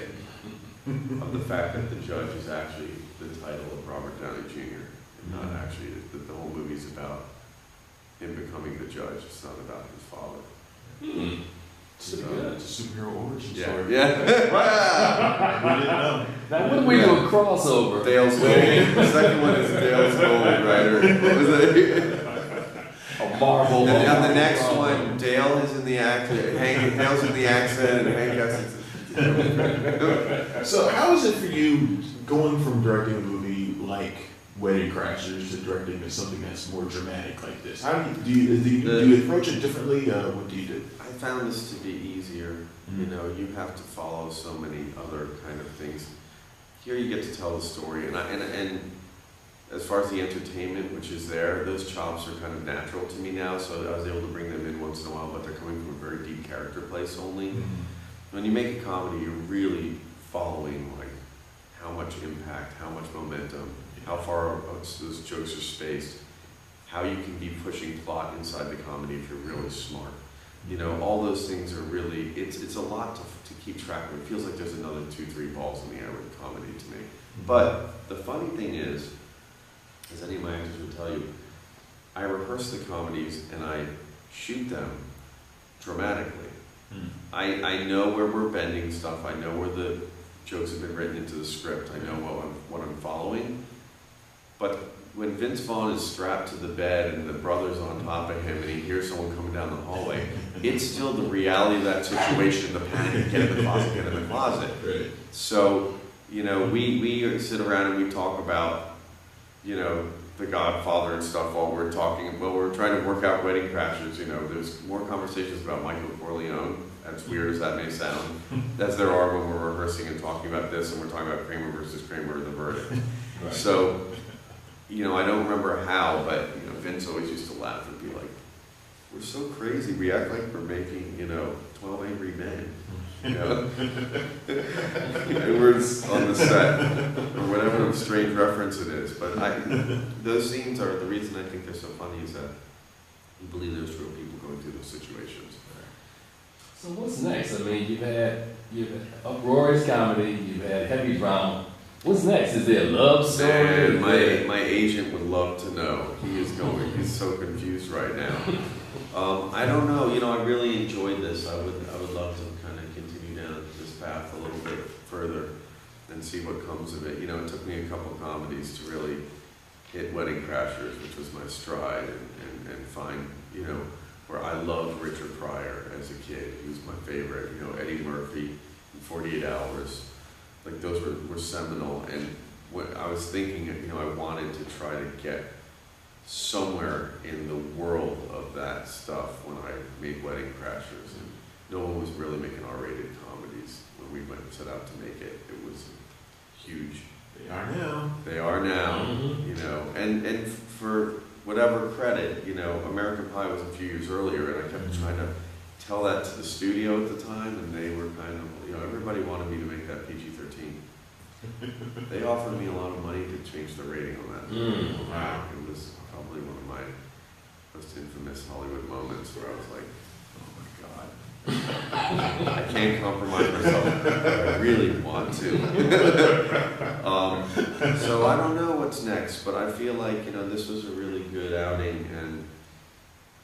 of the fact that The Judge is actually the title of Robert Downey Jr. and not actually, the whole movie's about him becoming the judge. It's not about his father. Mm-hmm. It's a superhero origin story. Yeah. We didn't know. That would be a crossover. Dale's Gold. The second one is Dale's Gold, right? What was it? Marvel. And on the next one, Dale is in the accent. Hank, Dale's in the accent, and Hank has. So, how is it for you going from directing a movie like Wedding Crashers to directing something that's more dramatic like this? How do you approach it differently? What do you do? I found this to be easier. Mm-hmm. You know, you have to follow so many other kind of things. Here, you get to tell the story, and as far as the entertainment, which is there, those chops are kind of natural to me now, so I was able to bring them in once in a while, but they're coming from a very deep character place only. Mm-hmm. When you make a comedy, you're really following like how much impact, how much momentum, how far those jokes are spaced, how you can be pushing plot inside the comedy if you're really smart. You know, all those things are really, it's a lot to keep track of. It feels like there's another 2-3 balls in the air with comedy to me. But the funny thing is, as any of my actors would tell you, I rehearse the comedies and I shoot them dramatically. Mm. I know where we're bending stuff. I know where the jokes have been written into the script. I know what I'm following. But when Vince Vaughn is strapped to the bed and the brother's on top of him and he hears someone coming down the hallway, it's still the reality of that situation, the panic, get in the closet. Right. So, you know, we sit around and we talk about, you know, The Godfather and stuff while we're talking. Well, we're trying to work out Wedding Crashers, you know. There's more conversations about Michael Corleone, as weird as that may sound, as there are when we're rehearsing and talking about this, and we're talking about Kramer versus Kramer and the verdict. Right. So, you know, I don't remember how, but, you know, Vince always used to laugh and be like, we're so crazy, we act like we're making, you know, 12 Angry Men. You know? It was on the set, or whatever strange reference it is. But those scenes are the reason I think they're so funny, is that you believe there's real people going through those situations. So what's next? I mean, you've had uproarious comedy, you've had heavy drama. What's next? Is there a love story? Man, my agent would love to know. He's so confused right now. I don't know. You know, I really enjoyed this. I would love to path a little bit further and see what comes of it. You know, it took me a couple of comedies to really hit Wedding Crashers, which was my stride, and find, you know, where I loved Richard Pryor as a kid. He was my favorite. You know, Eddie Murphy, 48 Hours. Like, those were seminal. And what I was thinking, you know, I wanted to try to get somewhere in the world of that stuff when I made Wedding Crashers. And no one was really making R-rated comedies when we went and set out to make it. It was huge. They are now. They are now, you know. And for whatever credit, you know, American Pie was a few years earlier, and I kept trying to tell that to the studio at the time, and they were kind of, you know, everybody wanted me to make that PG-13. They offered me a lot of money to change the rating on that. Wow. It was probably one of my most infamous Hollywood moments where I was like, I can't compromise myself. I really want to. So I don't know what's next, but I feel like, you know, this was a really good outing, and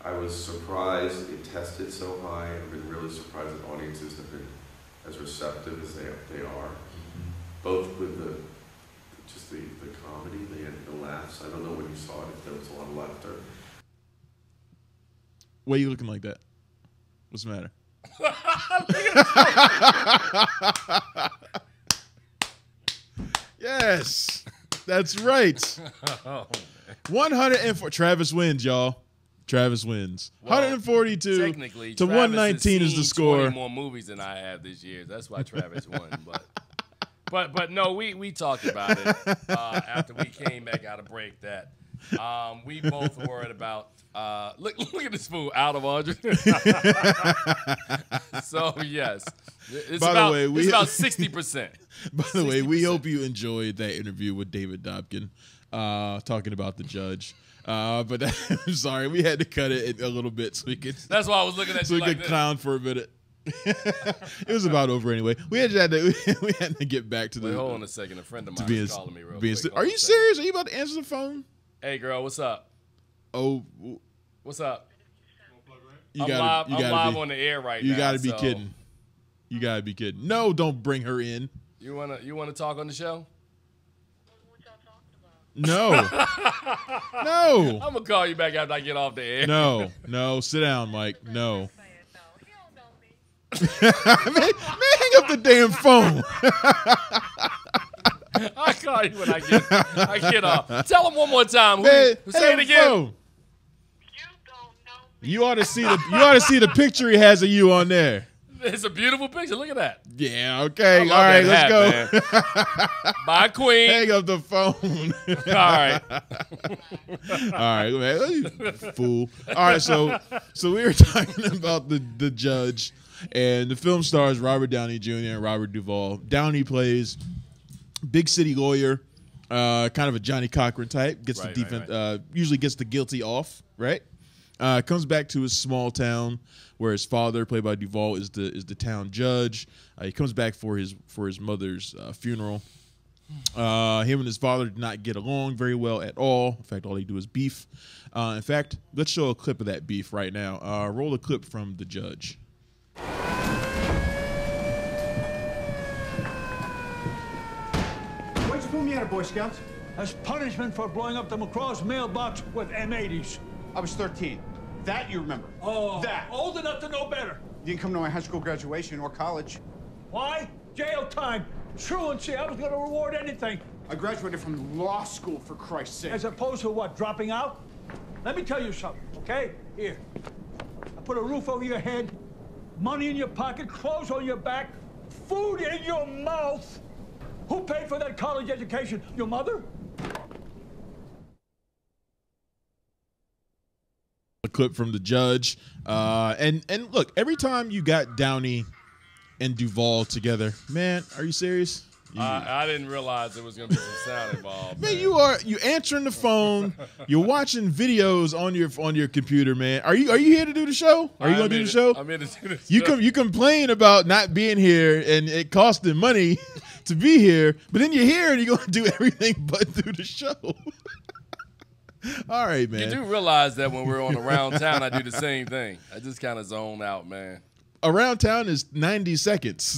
I was surprised it tested so high. I've been really surprised that audiences have been as receptive as they are, both with just the comedy, the laughs. I don't know when you saw it if there was a lot of laughter. Why are you looking like that? What's the matter? Yes, that's right. 104. Travis wins, y'all. Travis wins. Well, 142 technically, to Travis 119 is the score. 20 more movies than I have this year. That's why Travis won. But no, we talked about it after we came back out of break that we both worried about. Look at this fool out of 100. So yes, it's about 60%. By the way, we hope you enjoyed that interview with David Dobkin, talking about The Judge. But I'm sorry, we had to cut it a little bit so we could. That's why I was looking at you. So we could clown for a minute. It was about over anyway. We had to get back to the. Hold on a second. A friend of mine is calling me real quick. Are you serious? Are you about to answer the phone? Hey girl, what's up? Oh, what's up? I'm live on the air right now. You gotta be kidding. You gotta be kidding. No, don't bring her in. You wanna talk on the show? What y'all talking about? No. No. I'm gonna call you back after I get off the air. No, no, sit down, Mike. No. Man, hang up the damn phone. I'll call you when I get off. Tell him one more time. Man, say it again. Phone. You ought to see the picture he has of you on there. It's a beautiful picture. Look at that. Yeah. Okay. All right. Let's go. Bye, Queen. Hang up the phone. All right. All right, man. Fool. All right. So we were talking about the Judge, and the film stars Robert Downey Jr. and Robert Duvall. Downey plays big city lawyer, kind of a Johnny Cochran type. Usually gets the guilty off. Right. Comes back to his small town where his father, played by Duvall, is the town judge. He comes back for his mother's funeral. Him and his father did not get along very well at all. In fact, all they do is beef. In fact, let's show a clip of that beef right now. Roll a clip from The Judge. Why'd you pull me out of Boy Scouts? as punishment for blowing up the McCraw's mailbox with M80s. I was 13. That you remember. Oh, that. Old enough to know better. You didn't come to my high school graduation or college. Why? Jail time. Truancy. I was going to reward anything. I graduated from law school, for Christ's sake. As opposed to what, dropping out? Let me tell you something, okay? Here. I put a roof over your head, money in your pocket, clothes on your back, food in your mouth. Who paid for that college education? Your mother? A clip from The Judge. And look, every time you got Downey and Duvall together, man, are you serious? I didn't realize it was going to be some sound involved. Man, you answering the phone, you're watching videos on your computer, man. Are you here to do the show? Are you going to do the show? I'm here to do the show. You complain about not being here and it costing money to be here, but then you're here and you're going to do everything but do the show. All right, man. You do realize that when we're on Around Town, I do the same thing. I just kind of zone out, man. Around Town is 90 seconds.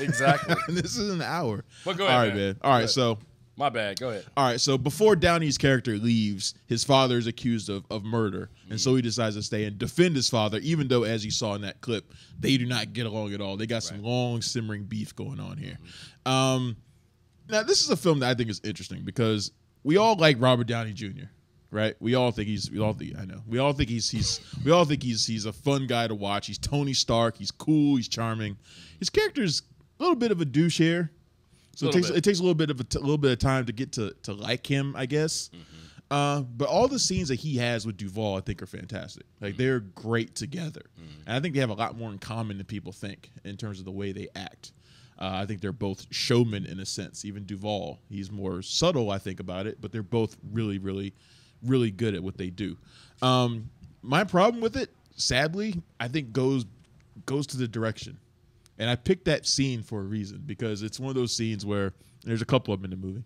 Exactly. This is an hour. But go ahead. All right, man. All right, so. My bad. Go ahead. All right, so before Downey's character leaves, his father is accused of murder. And so he decides to stay and defend his father, even though, as you saw in that clip, they do not get along at all. They got some long simmering beef going on here. Now, this is a film that I think is interesting because we all like Robert Downey Jr., right? We all think he's a fun guy to watch. He's Tony Stark. He's cool. He's charming. His character's a little bit of a douche here, so it takes a little bit of time to get to like him, I guess. But all the scenes that he has with Duvall, I think, are fantastic. Like they're great together, and I think they have a lot more in common than people think in terms of the way they act. I think they're both showmen in a sense. Even Duvall, he's more subtle, I think, about it, but they're both really good at what they do. My problem with it, sadly, I think goes to the direction. And I picked that scene for a reason because it's one of those scenes where there's a couple of them in the movie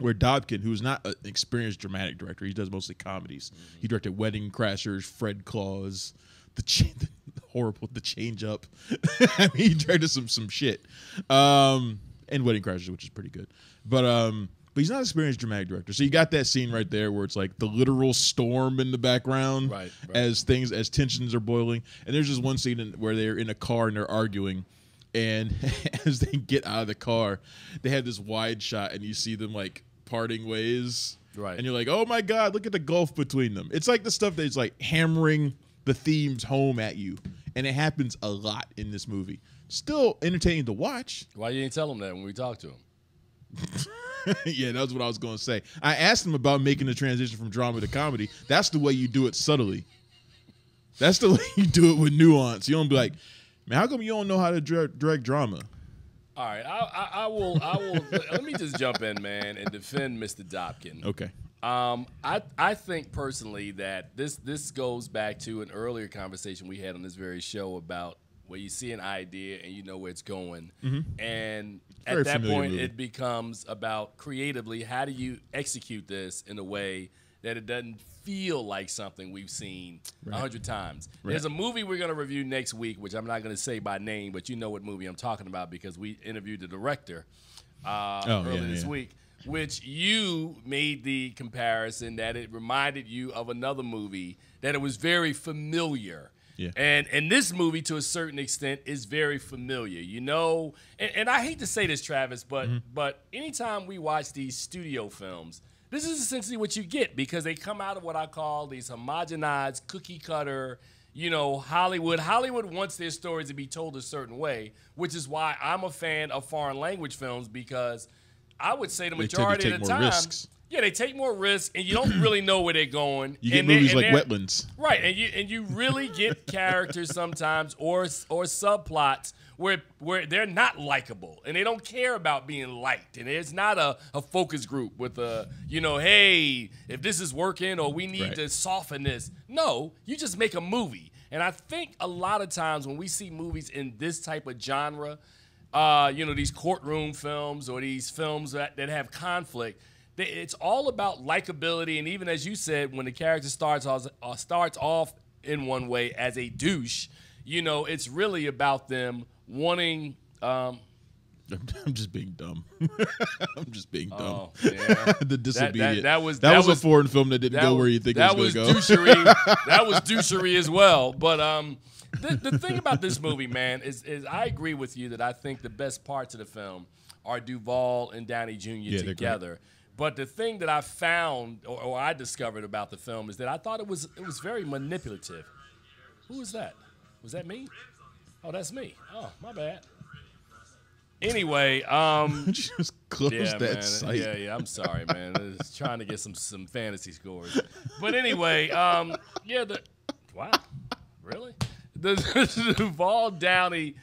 where Dobkin, who's not an experienced dramatic director, he does mostly comedies. He directed Wedding Crashers, Fred Claus, The Change Up. I mean, he directed some shit. And Wedding Crashers, which is pretty good. But he's not an experienced dramatic director. So you got that scene right there where it's like the literal storm in the background as tensions are boiling. And there's just one scene where they're in a car and they're arguing. And as they get out of the car, they have this wide shot and you see them like parting ways. Right. And you're like, oh my God, look at the gulf between them. It's like the stuff that's like hammering the themes home at you. And it happens a lot in this movie. Still entertaining to watch. Why you didn't tell him that when we talked to him? Yeah, that's what I was going to say. I asked him about making the transition from drama to comedy. That's the way you do it subtly. That's the way you do it with nuance. You don't be like, man, how come you don't know how to direct drama? All right, I will. Let me just jump in, man, and defend Mr. Dobkin. Okay. I think personally that this goes back to an earlier conversation we had on this very show about where you see an idea and you know where it's going. And at that point, it becomes about creatively, how do you execute this in a way that it doesn't feel like something we've seen 100 times. There's a movie we're going to review next week, which I'm not going to say by name, but you know what movie I'm talking about because we interviewed the director earlier this week, which you made the comparison that it reminded you of another movie, that it was very familiar. Yeah. And this movie, to a certain extent, is very familiar. You know, and I hate to say this, Travis, but anytime we watch these studio films, this is essentially what you get because they come out of what I call these homogenized, cookie-cutter, you know, Hollywood. Hollywood wants their stories to be told a certain way, which is why I'm a fan of foreign language films because I would say the majority of the time— Yeah, they take more risks, and you don't really know where they're going. You get movies like Wetlands, right? And you really get characters sometimes, or subplots where they're not likable, and they don't care about being liked, and it's not a focus group with a hey, if this is working, or we need to soften this. No, you just make a movie, and I think a lot of times when we see movies in this type of genre, these courtroom films or these films that have conflict. It's all about likability, and even as you said, when the character starts off in one way as a douche, it's really about them wanting I'm just being dumb. I'm just being dumb. Oh, yeah. The Disobedient. That was a foreign film that didn't go where you think it was going to go. That was douchery as well. But the thing about this movie, man, is I agree with you that I think the best parts of the film are Duvall and Downey Jr. together. But the thing that I found or I discovered about the film is that I thought it was very manipulative. Who was that? Was that me? Oh, that's me. Oh, my bad. Anyway, just close that site. Yeah, I'm sorry, man. I was trying to get some fantasy scores. But anyway, wow, really? The Duvall Downey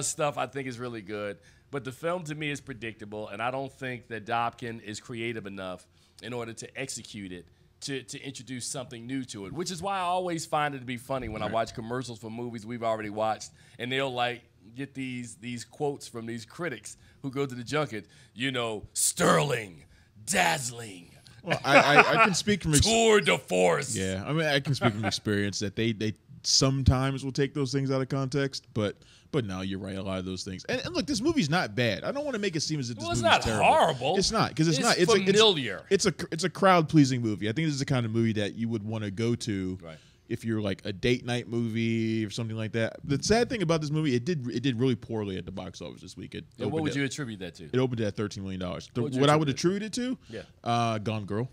stuff I think is really good, but the film to me is predictable, and I don't think that Dobkin is creative enough in order to execute it to introduce something new to it, which is why I always find it to be funny when I watch commercials for movies we've already watched, and they'll like get these quotes from these critics who go to the junket, you know, sterling, dazzling. Well, I can speak from tour de force. Yeah, I mean, I can speak from experience that they sometimes will take those things out of context, but no, you're right, a lot of those things. And look, this movie's not bad. I don't want to make it seem as if this movie's terrible. It's not horrible. It's not, because it's not. It's familiar. It's a crowd-pleasing movie. I think this is the kind of movie that you would want to go to. Right. If you're like a date night movie or something like that. The sad thing about this movie, it did really poorly at the box office this week. What would you attribute that to? It opened at $13 million. What I would attribute it to? Yeah. Gone Girl.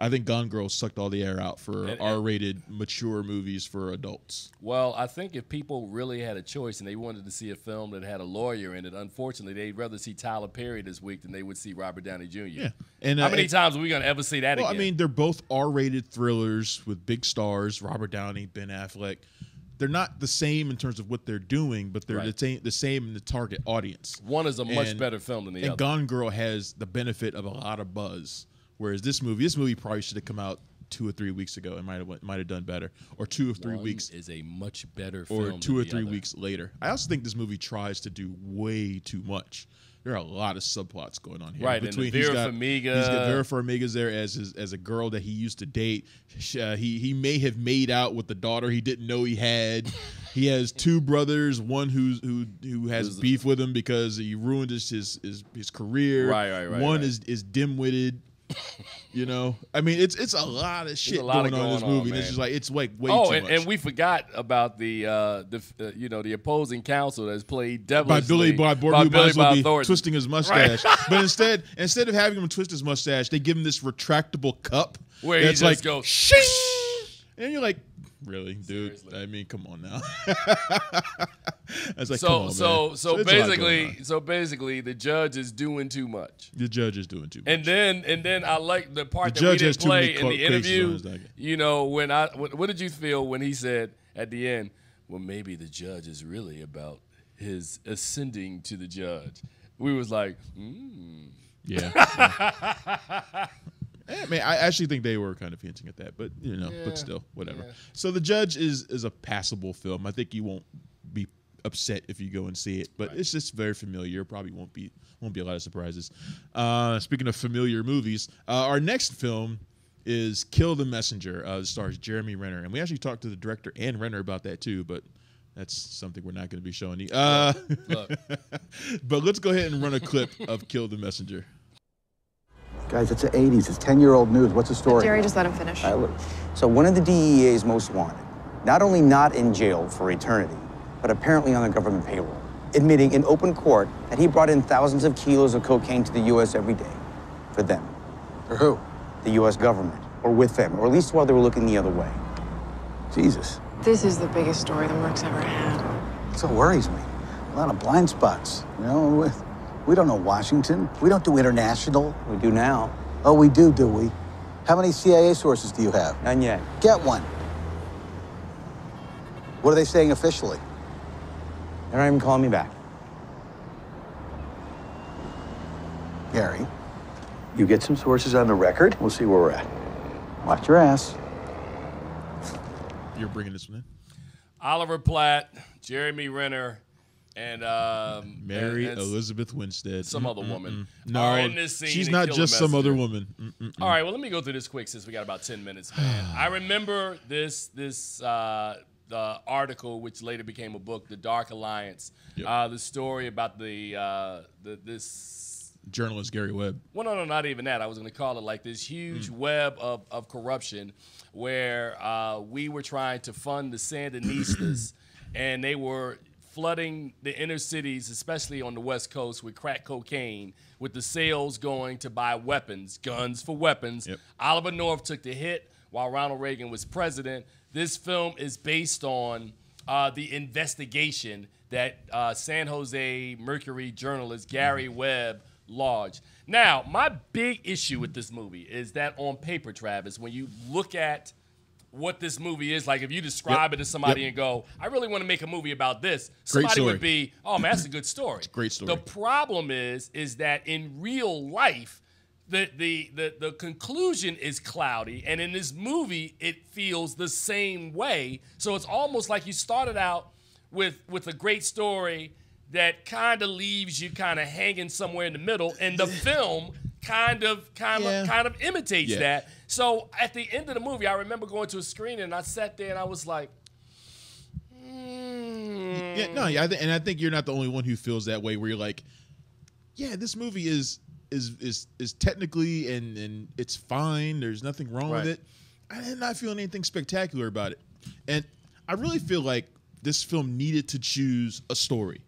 I think Gone Girl sucked all the air out for R-rated, mature movies for adults. Well, I think if people really had a choice and they wanted to see a film that had a lawyer in it, unfortunately, they'd rather see Tyler Perry this week than they would see Robert Downey Jr. Yeah. And, how many times are we going to ever see that again? I mean, they're both R-rated thrillers with big stars, Robert Downey, Ben Affleck. They're not the same in terms of what they're doing, but they're the same in the target audience. One is a much better film than the other. And Gone Girl has the benefit of a lot of buzz. Whereas this movie probably should have come out 2 or 3 weeks ago. It might have done better, or 2 or 3 weeks is a much better film, or 2 or 3 weeks later. I also think this movie tries to do way too much. There are a lot of subplots going on here. Right, between Vera Farmiga's there as a girl that he used to date. He may have made out with the daughter he didn't know he had. He has two brothers, one who has beef with him because he ruined his career. Right. One is dim-witted. You know, I mean, it's a lot of shit going on in this movie. It's just like way too much. And we forgot about the opposing counsel that's played devilishly by Billy Bob Thornton twisting his mustache. Right. But instead of having him twist his mustache, they give him this retractable cup where he just like, goes shh, and you're like, really, dude? Seriously. I mean, come on now. Like, so basically, the judge is doing too much. The judge is doing too much. And then I like the part that we didn't play in the interview. You know, what did you feel when he said at the end, well, maybe the judge is really about his ascending to the judge? We was like, yeah. I mean, I actually think they were kind of hinting at that, but you know, but still, whatever. Yeah. So The Judge is a passable film. I think you won't be upset if you go and see it, but it's just very familiar. Probably won't be a lot of surprises. Speaking of familiar movies, our next film is Kill the Messenger. It stars Jeremy Renner, and we actually talked to the director and Renner about that too, but that's something we're not going to be showing you. Look. But let's go ahead and run a clip of Kill the Messenger. Guys, it's the 80s. It's 10-year-old news. What's the story? Jerry, just let him finish. So one of the DEA's most wanted, not only not in jail for eternity, but apparently on the government payroll, admitting in open court that he brought in thousands of kilos of cocaine to the U.S. every day. For them. For who? The U.S. government. Or with them. Or at least while they were looking the other way. Jesus. This is the biggest story the Merck's ever had. That's what worries me. A lot of blind spots, you know, We don't know Washington. We don't do international. We do now. Oh, we do we? How many CIA sources do you have? None yet. Get one. What are they saying officially? They're not even calling me back. Gary, you get some sources on the record. We'll see where we're at. Watch your ass. You're bringing this one in? Oliver Platt, Jeremy Renner, and Mary Elizabeth Winstead. Some other woman. No, in this scene, she's not just some other woman. All right, well, let me go through this quick since we got about 10 minutes, man. I remember this article, which later became a book, The Dark Alliance, yep. The story about this journalist Gary Webb. Well, no, not even that. I was going to call it like this huge web of corruption, where we were trying to fund the Sandinistas, and they were flooding the inner cities, especially on the West Coast, with crack cocaine, with the sales going to buy weapons, guns for weapons. Yep. Oliver North took the hit while Ronald Reagan was president. This film is based on the investigation that San Jose Mercury journalist Gary Webb lodged. Now, my big issue with this movie is that on paper, Travis, when you look at what this movie is, like if you describe it to somebody and go, I really want to make a movie about this, somebody would be, oh man, that's a good story. It's a great story. The problem is that in real life, the conclusion is cloudy, and in this movie, it feels the same way. So it's almost like you started out with a great story that kind of leaves you kind of hanging somewhere in the middle, and the film kind of imitates that. So at the end of the movie, I remember going to a screening, and I sat there, and I was like, and I think you're not the only one who feels that way, where you're like, yeah, this movie is technically and it's fine. There's nothing wrong with it. I did not feel anything spectacular about it, and I really feel like this film needed to choose a story.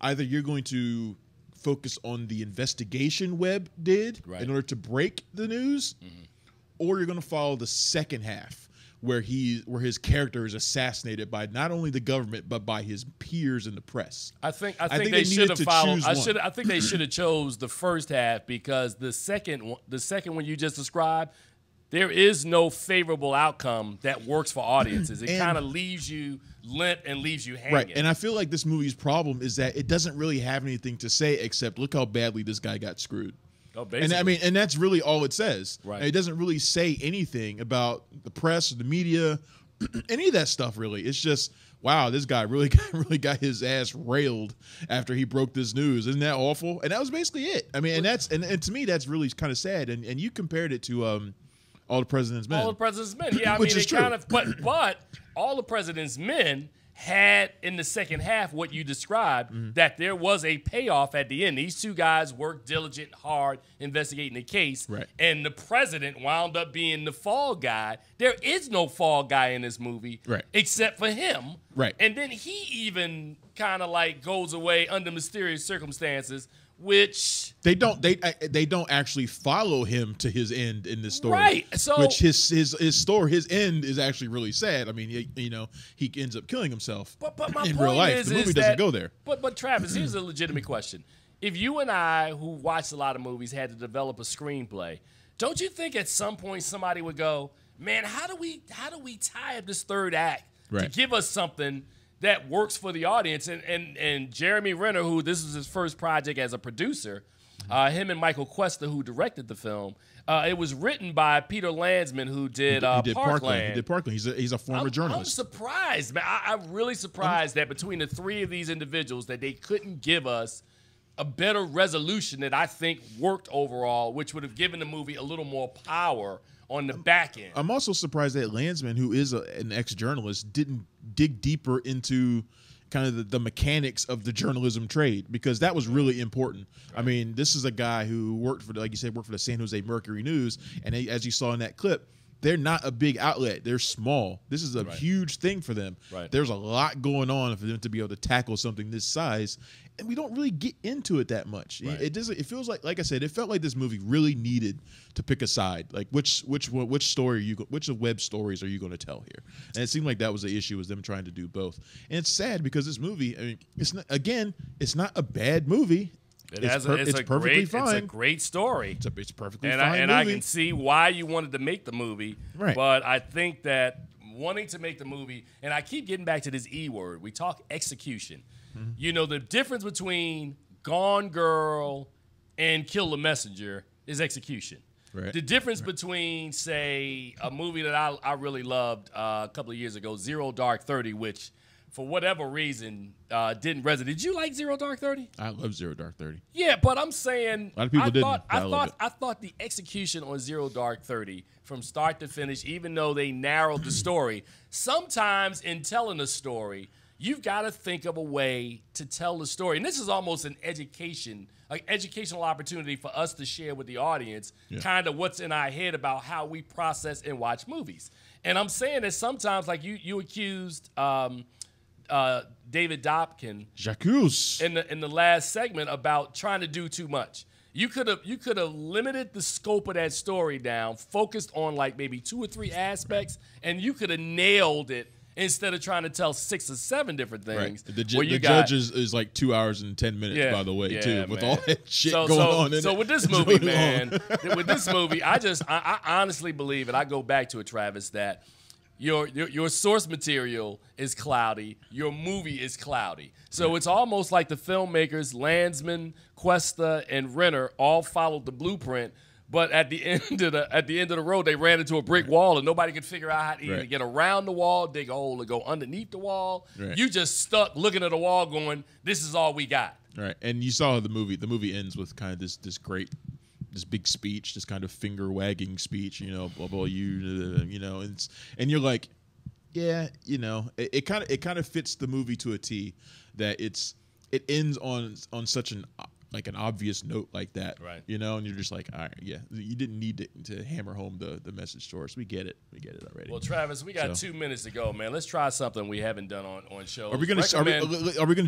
Either you're going to focus on the investigation Webb did in order to break the news, or you're going to follow the second half where his character is assassinated by not only the government but by his peers in the press. I think they should have followed. I think they should have chose the first half, because the second one you just described, there is no favorable outcome that works for audiences. It kind of leaves you limp and leaves you hanging. Right, and I feel like this movie's problem is that it doesn't really have anything to say except look how badly this guy got screwed. Oh, basically. And I mean, and that's really all it says. Right. And it doesn't really say anything about the press, the media, any of that stuff. Really, it's just, wow, this guy really got his ass railed after he broke this news. Isn't that awful? And that was basically it. I mean, and that's and to me, that's really kind of sad. And you compared it to All the President's Men. All the President's Men. Yeah, I mean, it kind of. But All the President's Men had in the second half what you described, that there was a payoff at the end. These two guys worked diligent, hard, investigating the case, and the president wound up being the fall guy. There is no fall guy in this movie, except for him. And then he even kind of like goes away under mysterious circumstances, which they don't actually follow him to his end in this story, so which his end is actually really sad. I mean, he ends up killing himself. But my in point real life, is, the movie is doesn't that, go there. But Travis, here's a legitimate question: if you and I, who watched a lot of movies, had to develop a screenplay, don't you think at some point somebody would go, "Man, how do we tie up this third act to give us something that works for the audience?" And Jeremy Renner, who this is his first project as a producer, him and Michael Cuesta, who directed the film, it was written by Peter Landsman, who did Parkland. He did Parkland. He's a former journalist. I'm surprised, man. I'm really surprised that between the three of these individuals that they couldn't give us a better resolution that I think worked overall, which would have given the movie a little more power on the back end. I'm also surprised that Landsman, who is an ex-journalist, didn't dig deeper into kind of the mechanics of the journalism trade, because that was really important. I mean, this is a guy who worked for the San Jose Mercury News, and as you saw in that clip, they're not a big outlet. They're small. This is a huge thing for them. There's a lot going on for them to be able to tackle something this size, and we don't really get into it that much. It doesn't. It feels like I said, it felt like this movie really needed to pick a side. Like which story which of Webb's stories are you going to tell here? And it seemed like that was the issue, was them trying to do both. And it's sad because this movie, I mean, it's not, again, it's not a bad movie. It's a great story. It's perfectly fine. And I can see why you wanted to make the movie. But I think that wanting to make the movie, and I keep getting back to this E word. We talk execution. You know, the difference between Gone Girl and Kill the Messenger is execution. The difference between, say, a movie that I really loved a couple of years ago, Zero Dark 30, which for whatever reason, didn't resonate. Did you like Zero Dark 30? I love Zero Dark 30. Yeah, but I'm saying a lot of people I thought the execution on Zero Dark 30 from start to finish, even though they narrowed the story, sometimes in telling a story, you've got to think of a way to tell the story. And this is almost an education, an educational opportunity for us to share with the audience kind of what's in our head about how we process and watch movies. And I'm saying that sometimes, like you accused David Dobkin in the last segment about trying to do too much. You could have limited the scope of that story down, focused on like maybe 2 or 3 aspects, and you could have nailed it instead of trying to tell 6 or 7 different things. Right. The judge is like 2 hours and 10 minutes, by the way, too, with all that shit going on. So with this movie, man, with this movie, I honestly believe, and I go back to it, Travis, that your source material is cloudy, your movie is cloudy. So it's almost like the filmmakers, Landsman, Cuesta, and Renner all followed the blueprint, but at the end of the road, they ran into a brick wall, and nobody could figure out how to either get around the wall, dig a hole, or go underneath the wall. Right. You just stuck looking at the wall, going, "This is all we got." Right, and you saw the movie. The movie ends with kind of this big speech, this kind of finger wagging speech. You know, blah blah. You know, and you're like, yeah, you know, it kind of fits the movie to a T. That it ends on such an obvious note like that, right? You know, and you're just like, all right, yeah, you didn't need to hammer home the message to us. We get it already. Well, Travis, we got 2 minutes to go, man. Let's try something we haven't done on shows. Are we gonna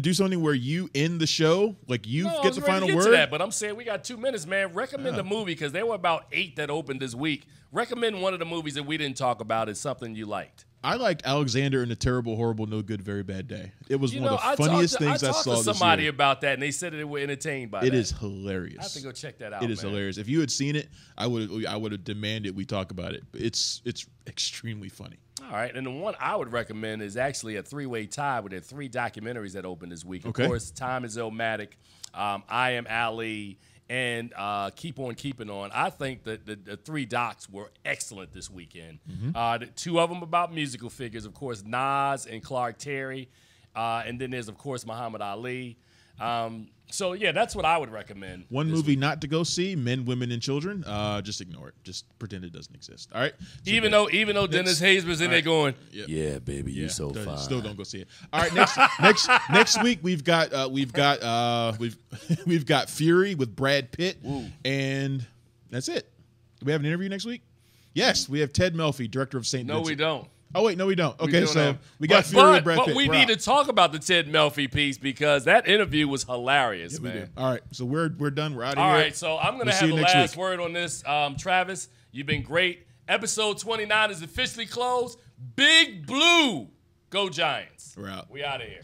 do something where you end the show, like you get the final word? To that, but I'm saying we got 2 minutes, man. Recommend the movie, because there were about 8 that opened this week. Recommend one of the movies that we didn't talk about is something you liked. I liked Alexander and the Terrible, Horrible, No Good, Very Bad Day. It was one of the funniest things I saw this year. I talked to somebody about that, and they said that they were entertained by it. It is hilarious. I have to go check that out. It is hilarious. If you had seen it, I would have demanded we talk about it. It's extremely funny. All right, and the one I would recommend is actually a three-way tie with the 3 documentaries that opened this week. Okay. Of course, Time is Illmatic, I Am Ali, and Keep On Keeping On. I think that the 3 docs were excellent this weekend. The 2 of them about musical figures, of course, Nas and Clark Terry. And then there's, of course, Muhammad Ali. So, yeah, that's what I would recommend. One movie not to go see, Men, Women, and Children. Just ignore it. Just pretend it doesn't exist. All right? Even though Dennis Hays was in there going, yeah, baby, you so fine. Still don't go see it. All right, next week we've got Fury with Brad Pitt. Ooh. And that's it. Do we have an interview next week? Yes, we have Ted Melfi, director of St. Vincent. No, we don't. Oh, wait, no, we don't. Okay, we got Fury with Brad Pitt. But we need to talk about the Ted Melfi piece, because that interview was hilarious, man. All right, so we're done. We're out of here. All right, so I'm going to have the last word on this. Travis, you've been great. Episode 29 is officially closed. Big Blue. Go Giants. We're out. We out of here.